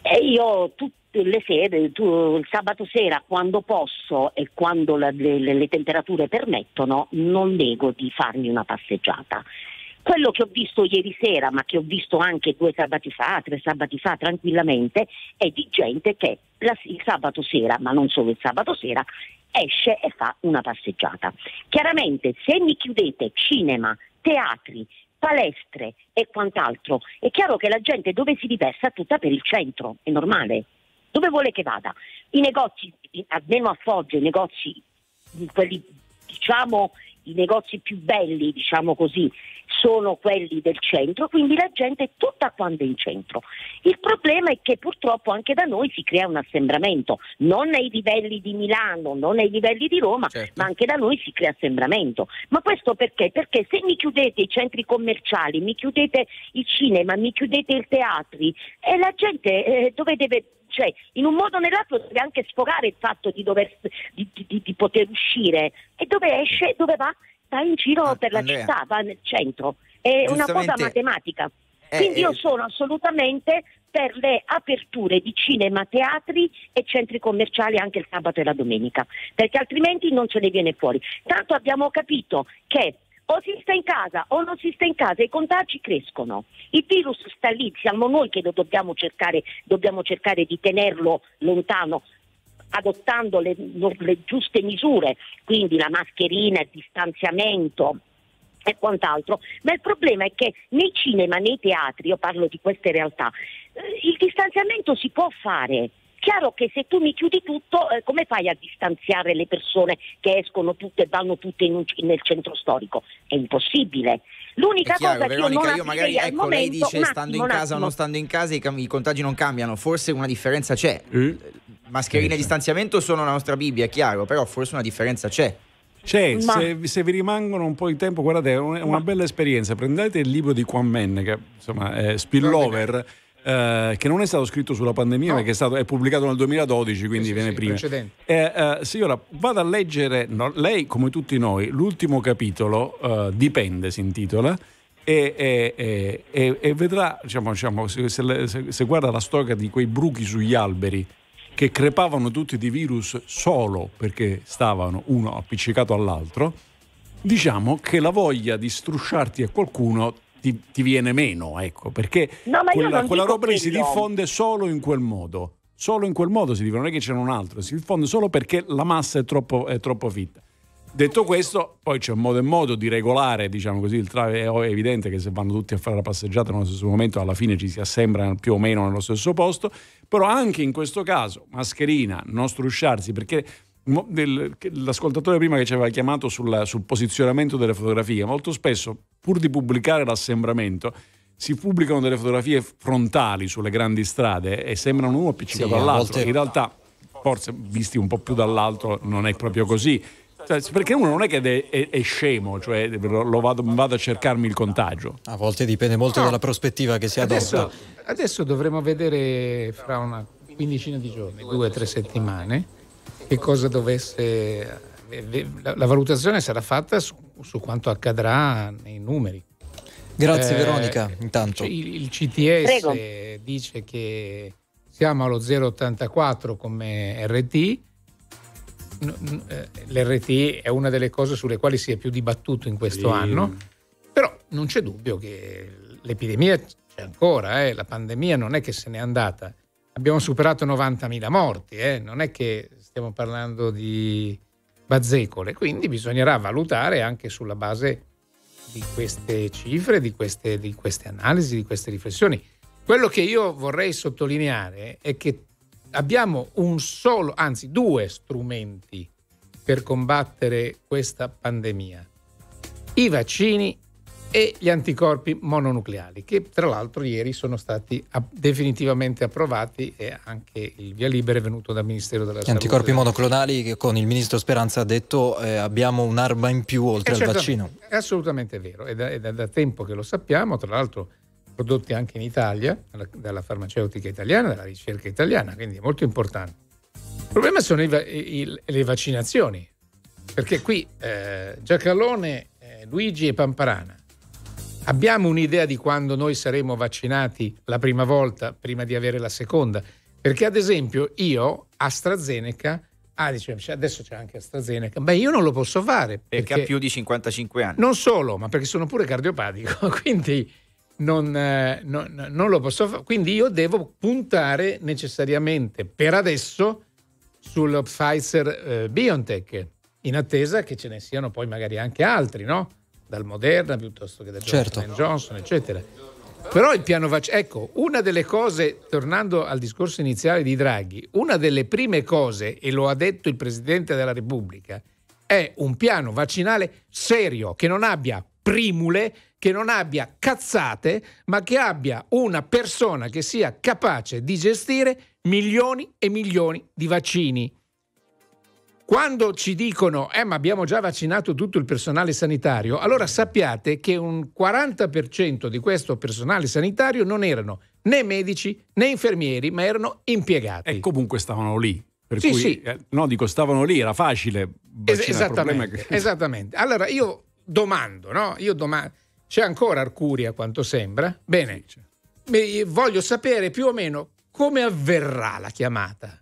E io tutte le sere, il sabato sera quando posso e quando le temperature permettono, non nego di farmi una passeggiata. Quello che ho visto ieri sera, ma che ho visto anche 2 sabati fa, 3 sabati fa tranquillamente, è di gente che il sabato sera, ma non solo il sabato sera, esce e fa una passeggiata. Chiaramente se mi chiudete cinema, teatri, palestre e quant'altro, è chiaro che la gente dove si riversa tutta per il centro, è normale, dove vuole che vada. I negozi, almeno a Foggia, i negozi, quelli, diciamo, i negozi più belli, diciamo così, sono quelli del centro, quindi la gente è tutta quanta in centro. Il problema è che purtroppo anche da noi si crea un assembramento, non ai livelli di Milano, non ai livelli di Roma, certo. Ma anche da noi si crea assembramento. Ma questo perché? Perché se mi chiudete i centri commerciali, mi chiudete il cinema, mi chiudete i teatri, e la gente dove deve... Cioè, in un modo o nell'altro deve anche sfogare il fatto di di poter uscire. E dove esce, dove va? Va in giro per la città, va nel centro. È una cosa matematica. Quindi io sono assolutamente per le aperture di cinema, teatri e centri commerciali anche il sabato e la domenica, perché altrimenti non ce ne viene fuori. Tanto abbiamo capito che o si sta in casa o non si sta in casa, i contagi crescono, il virus sta lì, siamo noi che lo dobbiamo cercare di tenerlo lontano adottando le giuste misure, quindi la mascherina, il distanziamento e quant'altro. Ma il problema è che nei cinema, nei teatri, io parlo di queste realtà, il distanziamento si può fare. Chiaro che se tu mi chiudi tutto, come fai a distanziare le persone che escono tutte e vanno tutte nel centro storico? È impossibile. L'unica cosa Veronica, che io magari al momento, lei dice stando in casa o non stando in casa i contagi non cambiano, forse una differenza c'è. Mascherine e distanziamento sono la nostra Bibbia, è chiaro, però forse una differenza c'è. Cioè, se vi rimangono un po' di tempo, guardate, è una bella esperienza. Prendete il libro di Quan Men, che insomma è Spillover, che non è stato scritto sulla pandemia, perché è pubblicato nel 2012, quindi viene prima. Signora, vado a leggere, lei come tutti noi, l'ultimo capitolo, Dipende si intitola, e vedrà, diciamo se guarda la storia di quei bruchi sugli alberi che crepavano tutti di virus solo perché stavano uno appiccicato all'altro, diciamo che la voglia di strusciarti a qualcuno ti viene meno, ecco, perché no, quella roba lì si diffonde solo in quel modo. Solo in quel modo si diffonde, non è che c'è un altro, si diffonde solo perché la massa è troppo fitta. Detto questo, poi c'è un modo e modo di regolare, diciamo così, è evidente che se vanno tutti a fare la passeggiata nello stesso momento alla fine ci si assembra più o meno nello stesso posto, però anche in questo caso mascherina, non strusciarsi, perché l'ascoltatore prima che ci aveva chiamato sul posizionamento delle fotografie, molto spesso pur di pubblicare l'assembramento si pubblicano delle fotografie frontali sulle grandi strade e sembrano uno appiccicato all'altro, in realtà forse visti un po' più dall'altro non è proprio così, perché uno non è che è scemo, cioè vado a cercarmi il contagio. A volte dipende molto dalla prospettiva che si adotta. Adesso dovremo vedere fra una quindicina di giorni, 2 o 3 settimane, che cosa dovesse la valutazione sarà fatta su quanto accadrà nei numeri. Grazie Veronica. Intanto il CTS dice che siamo allo 0,84 come RT. L'RT è una delle cose sulle quali si è più dibattuto in questo anno, però non c'è dubbio che l'epidemia c'è ancora, la pandemia non è che se n'è andata. Abbiamo superato 90.000 morti, non è che stiamo parlando di bazzecole, quindi bisognerà valutare anche sulla base di queste cifre, di queste analisi, di queste riflessioni. Quello che io vorrei sottolineare è che abbiamo due strumenti per combattere questa pandemia: i vaccini e gli anticorpi mononucleali, che tra l'altro ieri sono stati definitivamente approvati, e anche il via libera è venuto dal Ministero della Salute. Gli anticorpi monoclonali, che con il ministro Speranza ha detto abbiamo un'arma in più oltre al vaccino. È assolutamente vero, è da tempo che lo sappiamo, tra l'altro prodotti anche in Italia, dalla farmaceutica italiana, dalla ricerca italiana, quindi è molto importante. Il problema sono le vaccinazioni, perché qui Giacalone, Luigi e Pamparana, abbiamo un'idea di quando noi saremo vaccinati la prima volta, prima di avere la seconda? Perché ad esempio io AstraZeneca, dicevo, adesso c'è anche AstraZeneca, io non lo posso fare. Perché ha più di 55 anni. Non solo, ma perché sono pure cardiopatico, quindi non lo posso fare, quindi io devo puntare necessariamente per adesso sul Pfizer BioNTech, in attesa che ce ne siano poi magari anche altri, no? Dal Moderna piuttosto che da Johnson & Johnson, eccetera. Però il piano vaccino, ecco, una delle cose, tornando al discorso iniziale di Draghi, una delle prime cose, e lo ha detto il Presidente della Repubblica, è un piano vaccinale serio, che non abbia primule, che non abbia cazzate, ma che abbia una persona che sia capace di gestire milioni e milioni di vaccini. Quando ci dicono ma abbiamo già vaccinato tutto il personale sanitario, allora sappiate che un 40% di questo personale sanitario non erano né medici né infermieri, ma erano impiegati. E comunque stavano lì. Stavano lì, era facile vaccinare. Esattamente. Allora io domando, no? C'è ancora Arcuria, quanto sembra? Bene, voglio sapere più o meno come avverrà la chiamata.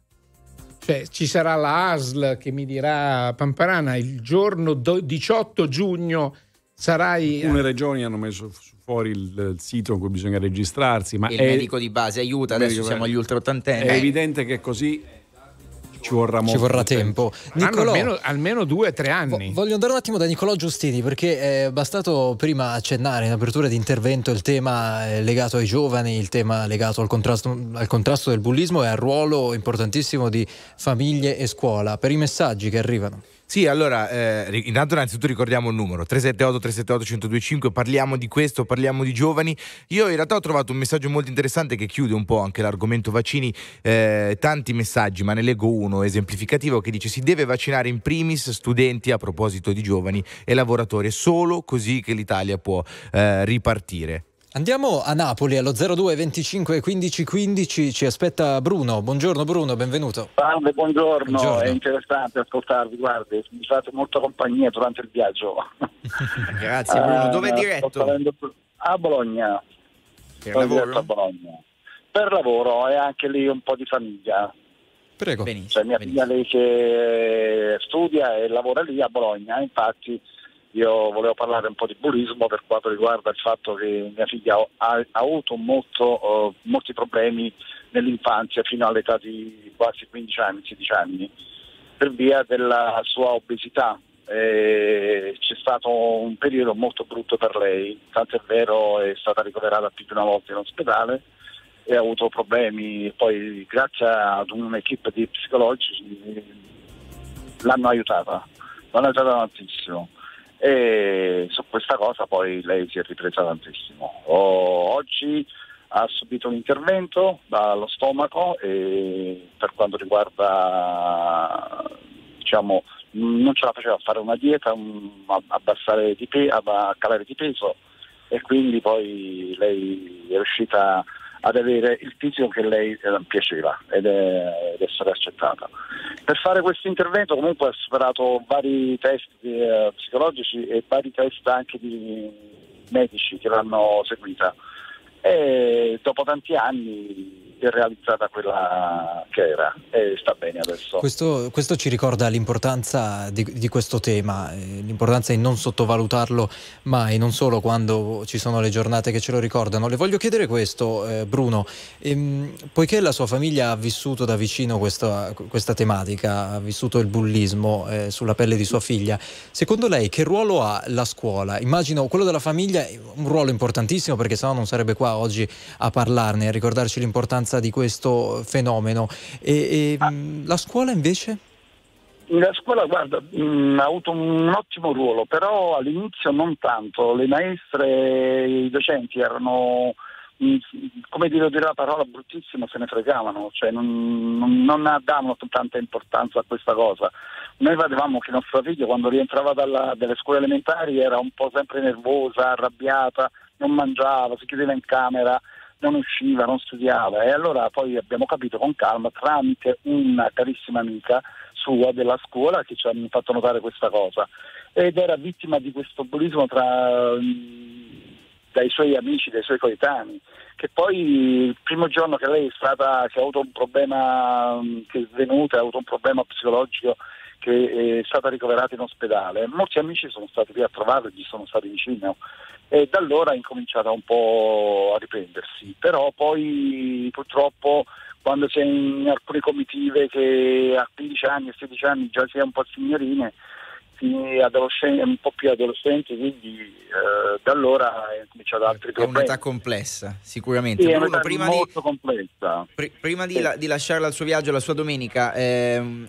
Cioè, ci sarà la ASL che mi dirà, Pamparana, il giorno 18 giugno sarai... Alcune regioni hanno messo fuori il sito in cui bisogna registrarsi, ma il medico di base aiuta, adesso siamo agli ultraottantenni. È evidente che così... Ci vorrà tempo. Nicolò, almeno 2 o 3 anni. Voglio andare un attimo da Nicola Giustini, perché è bastato prima accennare in apertura di intervento il tema legato ai giovani, il tema legato al contrasto del bullismo e al ruolo importantissimo di famiglie e scuola. Per i messaggi che arrivano. Sì, allora, innanzitutto ricordiamo il numero 378-378-125, parliamo di questo, parliamo di giovani. Io in realtà ho trovato un messaggio molto interessante che chiude un po' anche l'argomento vaccini, tanti messaggi, ma ne leggo uno esemplificativo che dice: si deve vaccinare in primis studenti, a proposito di giovani, e lavoratori, solo così che l'Italia può ripartire. Andiamo a Napoli, allo 02 25 15 15, ci aspetta Bruno. Buongiorno Bruno, benvenuto. Salve, buongiorno. È interessante ascoltarvi, guardi, mi fate molta compagnia durante il viaggio. Grazie Bruno, dove è diretto? A Bologna. Per lavoro, e anche lì un po' di famiglia. Prego. Benissimo, cioè, mia figlia, lei che studia e lavora lì a Bologna, infatti... Io volevo parlare un po' di bullismo per quanto riguarda il fatto che mia figlia ha avuto molti problemi nell'infanzia fino all'età di quasi 15 anni, 16 anni, per via della sua obesità. C'è stato un periodo molto brutto per lei, tanto è vero è stata ricoverata più di una volta in ospedale e ha avuto problemi. Poi grazie ad un'equipe di psicologi l'hanno aiutata tantissimo. E su questa cosa poi lei si è ripresa tantissimo. Oggi ha subito un intervento dallo stomaco, e per quanto riguarda, diciamo, non ce la faceva a fare una dieta, a calare di peso, e quindi poi lei è riuscita ad avere il fisico che lei piaceva ed essere accettata. Per fare questo intervento comunque ha superato vari test psicologici e vari test anche di medici che l'hanno seguita, e dopo tanti anni è realizzata quella che era e sta bene adesso. Questo ci ricorda l'importanza di questo tema, l'importanza di non sottovalutarlo mai, non solo quando ci sono le giornate che ce lo ricordano. Le voglio chiedere questo, Bruno, poiché la sua famiglia ha vissuto da vicino questa tematica, ha vissuto il bullismo sulla pelle di sua figlia, secondo lei che ruolo ha la scuola? Immagino quello della famiglia è un ruolo importantissimo, perché sennò non sarebbe qua oggi a parlarne, a ricordarci l'importanza di questo fenomeno. La scuola invece? La scuola, guarda, ha avuto un ottimo ruolo, però all'inizio non tanto. Le maestre, i docenti erano, come dire la parola bruttissima, se ne fregavano, cioè non davano tanta importanza a questa cosa. Noi vedevamo che nostro figlio quando rientrava dalle scuole elementari era un po' sempre nervosa, arrabbiata, non mangiava, si chiudeva in camera, non usciva, non studiava, e allora poi abbiamo capito con calma, tramite una carissima amica sua della scuola che ci ha fatto notare questa cosa, ed era vittima di questo bullismo dai suoi amici, dai suoi coetanei, che poi il primo giorno che lei che ha avuto un problema, che è venuta, ha avuto un problema psicologico, che è stata ricoverata in ospedale, molti amici sono stati lì a trovarlo, gli sono stati vicino, e da allora è incominciata un po' a riprendersi. Però poi purtroppo quando c'è in alcune comitive che a 15 anni e 16 anni già si è un po' signorine, un po' più adolescenti, quindi da allora è cominciato altri problemi. È un'età complessa, sicuramente. Sì, Bruno, prima di lasciarla al suo viaggio, alla sua domenica,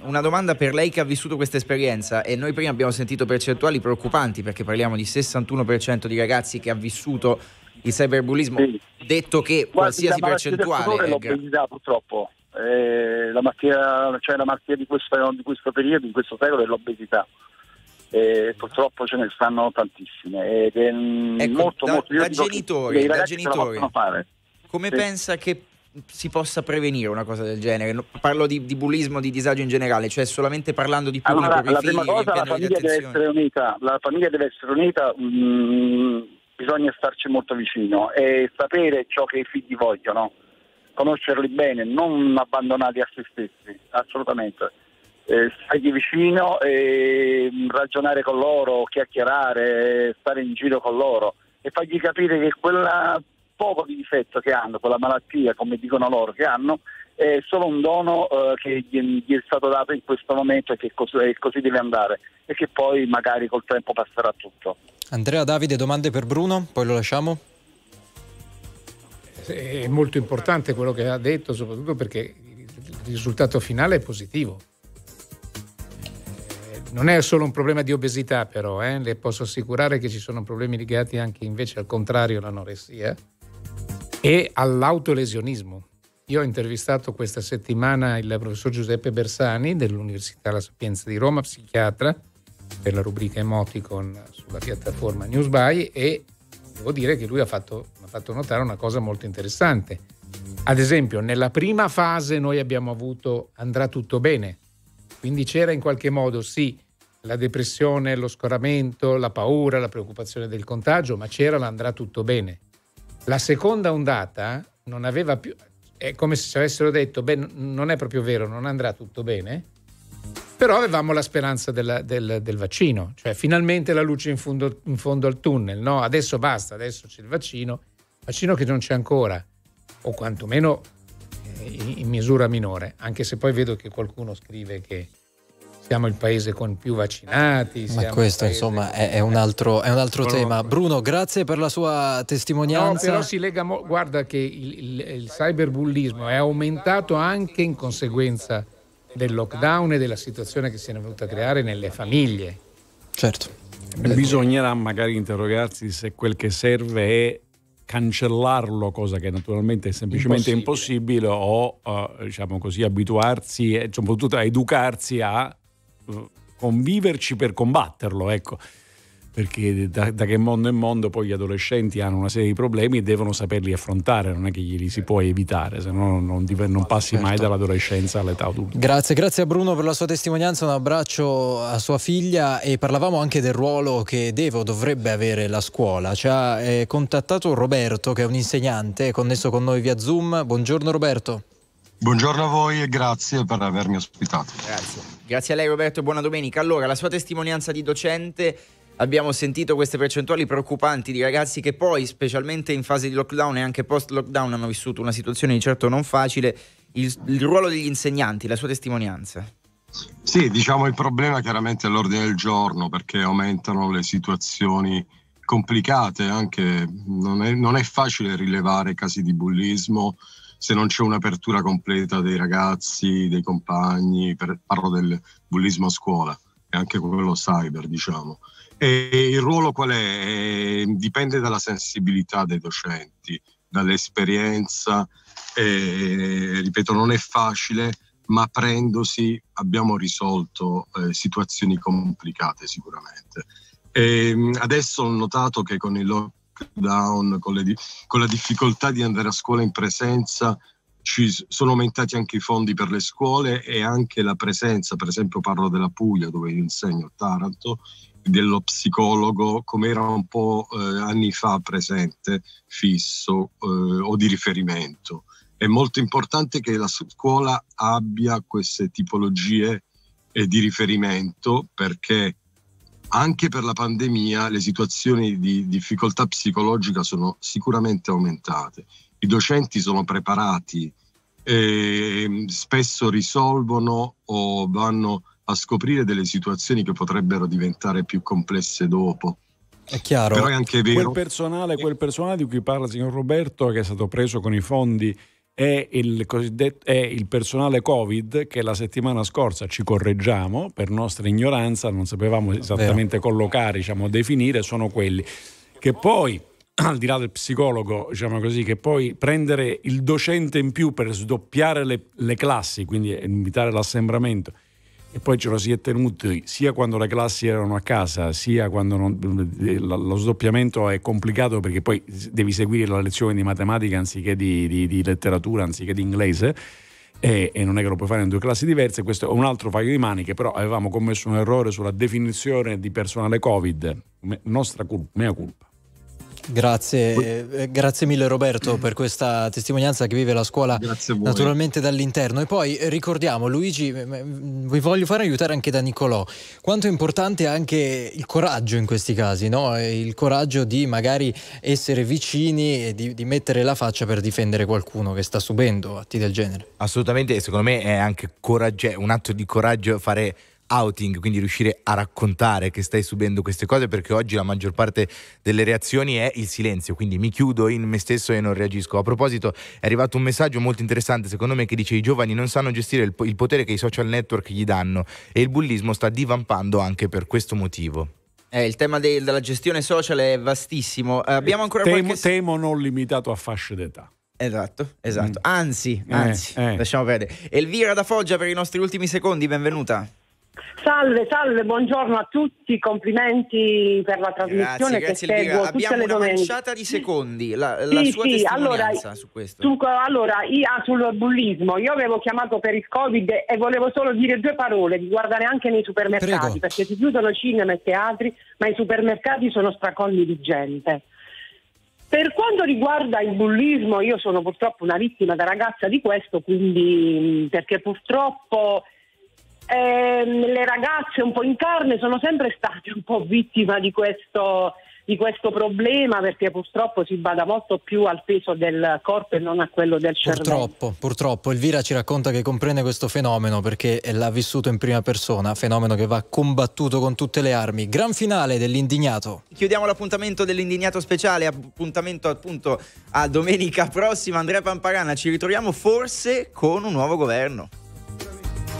una domanda per lei che ha vissuto questa esperienza, e noi prima abbiamo sentito percentuali preoccupanti, perché parliamo di 61% di ragazzi che ha vissuto il cyberbullismo, sì. Detto che qualsiasi percentuale l'obesità, purtroppo la malattia di questo periodo, di questo secolo, è l'obesità. Purtroppo ce ne stanno tantissime, ed è molto da genitori. Come sì. Pensa che si possa prevenire una cosa del genere? Parlo di bullismo, di disagio in generale, cioè solamente parlando di più. Allora, la prima cosa, la famiglia deve essere unita. La famiglia deve essere unita, bisogna starci molto vicino e sapere ciò che i figli vogliono, conoscerli bene, non abbandonati a se stessi, assolutamente. Stargli vicino e ragionare con loro, chiacchierare, stare in giro con loro e fargli capire che quel poco di difetto che hanno, quella malattia, come dicono loro, che hanno, è solo un dono che gli è stato dato in questo momento, e che così deve andare, e che poi magari col tempo passerà tutto. Andrea, Davide, domande per Bruno, poi lo lasciamo. È molto importante quello che ha detto, soprattutto perché il risultato finale è positivo. Non è solo un problema di obesità, però, le posso assicurare che ci sono problemi legati anche invece al contrario, all'anoressia e all'autolesionismo. Io ho intervistato questa settimana il professor Giuseppe Bersani dell'Università La Sapienza di Roma, psichiatra, per la rubrica Emoticon sulla piattaforma NewsBuy, e devo dire che lui mi ha fatto notare una cosa molto interessante. Ad esempio, nella prima fase noi abbiamo avuto "andrà tutto bene", quindi c'era in qualche modo sì la depressione, lo scoramento, la paura, la preoccupazione del contagio, ma c'era l'andrà tutto bene. La seconda ondata non aveva più, è come se ci avessero detto, non è proprio vero, non andrà tutto bene, però avevamo la speranza del vaccino, cioè finalmente la luce in fondo al tunnel, no? Adesso basta, adesso c'è il vaccino che non c'è ancora, o quantomeno in misura minore, anche se poi vedo che qualcuno scrive che siamo il paese con più vaccinati. Ma questo insomma è un altro tema. Bruno, grazie per la sua testimonianza. No, però si lega, guarda che il cyberbullismo è aumentato anche in conseguenza del lockdown e della situazione che si è venuta a creare nelle famiglie. Certo. Bisognerà magari interrogarsi se quel che serve è cancellarlo, cosa che naturalmente è semplicemente impossibile, o diciamo così, abituarsi e soprattutto a educarsi a conviverci per combatterlo, ecco. perché da che mondo è mondo poi gli adolescenti hanno una serie di problemi e devono saperli affrontare, non è che glieli si può evitare, se no non passi mai dall'adolescenza all'età adulta. Grazie a Bruno per la sua testimonianza, un abbraccio a sua figlia. E parlavamo anche del ruolo che deve o dovrebbe avere la scuola. Ci ha contattato Roberto, che è un insegnante, è connesso con noi via Zoom. Buongiorno Roberto. Buongiorno a voi e grazie per avermi ospitato. Grazie a lei Roberto e buona domenica. Allora, la sua testimonianza di docente, abbiamo sentito queste percentuali preoccupanti di ragazzi che poi, specialmente in fase di lockdown e anche post lockdown, hanno vissuto una situazione di certo non facile. Il ruolo degli insegnanti, la sua testimonianza. Sì, diciamo il problema chiaramente è l'ordine del giorno, perché aumentano le situazioni complicate, anche non è facile rilevare casi di bullismo se non c'è un'apertura completa dei ragazzi, dei compagni. Parlo del bullismo a scuola e anche quello cyber, diciamo. E il ruolo qual è? Dipende dalla sensibilità dei docenti, dall'esperienza, ripeto, non è facile, ma prendosi abbiamo risolto situazioni complicate sicuramente. Adesso ho notato che con il lockdown, con la difficoltà di andare a scuola in presenza, ci sono aumentati anche i fondi per le scuole e anche la presenza, per esempio parlo della Puglia dove io insegno, Taranto, dello psicologo, come era un po' anni fa presente, fisso o di riferimento. È molto importante che la scuola abbia queste tipologie di riferimento, perché anche per la pandemia le situazioni di difficoltà psicologica sono sicuramente aumentate. I docenti sono preparati, spesso risolvono o vanno a scoprire delle situazioni che potrebbero diventare più complesse dopo. È chiaro. Però è anche vero. Quel personale di cui parla il signor Roberto, che è stato preso con i fondi, è il personale Covid, che la settimana scorsa, ci correggiamo, per nostra ignoranza non sapevamo esattamente collocare, definire, sono quelli che poi, al di là del psicologo, che poi prendere il docente in più per sdoppiare le classi, quindi evitare l'assembramento. E poi ce lo si è tenuti sia quando le classi erano a casa, sia quando lo sdoppiamento è complicato, perché poi devi seguire la lezione di matematica anziché di letteratura, anziché di inglese, e non è che lo puoi fare in due classi diverse. Questo è un altro paio di maniche, però avevamo commesso un errore sulla definizione di personale Covid, mea colpa. Grazie mille Roberto per questa testimonianza che vive la scuola naturalmente dall'interno. E poi ricordiamo, Luigi, vi voglio fare aiutare anche da Nicolò, quanto è importante anche il coraggio in questi casi, no? Il coraggio di magari essere vicini e di mettere la faccia per difendere qualcuno che sta subendo atti del genere. Assolutamente, secondo me è anche un atto di coraggio fare outing, quindi riuscire a raccontare che stai subendo queste cose, perché oggi la maggior parte delle reazioni è il silenzio, quindi mi chiudo in me stesso e non reagisco. A proposito, è arrivato un messaggio molto interessante secondo me, che dice: i giovani non sanno gestire il potere che i social network gli danno, e il bullismo sta divampando anche per questo motivo. Il tema della gestione social è vastissimo. Abbiamo ancora temo non limitato a fasce d'età. Esatto. Anzi, lasciamo perdere. Elvira da Foggia per i nostri ultimi secondi, benvenuta. Salve, buongiorno a tutti, complimenti per la trasmissione. Grazie, seguo tutte le domeniche. Abbiamo una manciata di secondi, la sua testimonianza su questo. Sul bullismo, io avevo chiamato per il Covid e volevo solo dire due parole, di guardare anche nei supermercati. Prego. Perché si chiudono cinema e teatri, ma i supermercati sono stracolli di gente. Per quanto riguarda il bullismo, io sono purtroppo una vittima da ragazza di questo, quindi perché purtroppo... le ragazze un po' in carne sono sempre state un po' vittima di questo problema, perché purtroppo si bada molto più al peso del corpo e non a quello del cervello. Purtroppo Elvira ci racconta che comprende questo fenomeno perché l'ha vissuto in prima persona, fenomeno che va combattuto con tutte le armi. Gran finale dell'Indignato. Chiudiamo l'appuntamento dell'Indignato speciale, appuntamento appunto a domenica prossima. Andrea Pamparana, ci ritroviamo forse con un nuovo governo.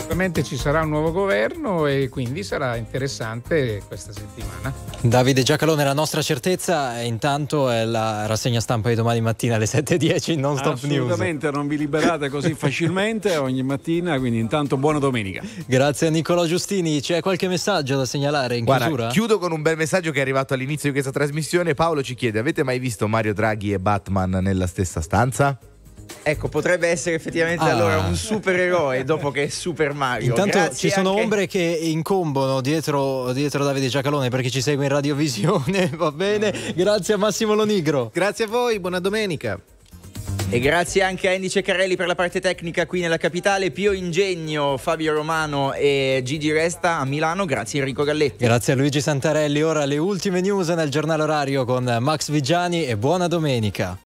sicuramente ci sarà un nuovo governo e quindi sarà interessante questa settimana. Davide Giacalone, la nostra certezza intanto è la rassegna stampa di domani mattina alle 7:10, non stop news. Assolutamente, non vi liberate così facilmente ogni mattina, quindi intanto buona domenica. Grazie a Nicola Giustini. C'è qualche messaggio da segnalare in chiusura? Chiudo con un bel messaggio che è arrivato all'inizio di questa trasmissione. Paolo ci chiede: avete mai visto Mario Draghi e Batman nella stessa stanza? Ecco, potrebbe essere effettivamente allora un supereroe dopo che è Super Mario. Intanto grazie, ci sono anche ombre che incombono dietro Davide Giacalone perché ci segue in radiovisione, va bene? Grazie a Massimo Lonigro. Grazie a voi, buona domenica. E grazie anche a Andy Ceccarelli per la parte tecnica qui nella capitale, Pio Ingegno, Fabio Romano e Gigi Resta a Milano, grazie Enrico Galletti. Grazie a Luigi Santarelli. Ora le ultime news nel giornale orario con Max Vigiani e buona domenica.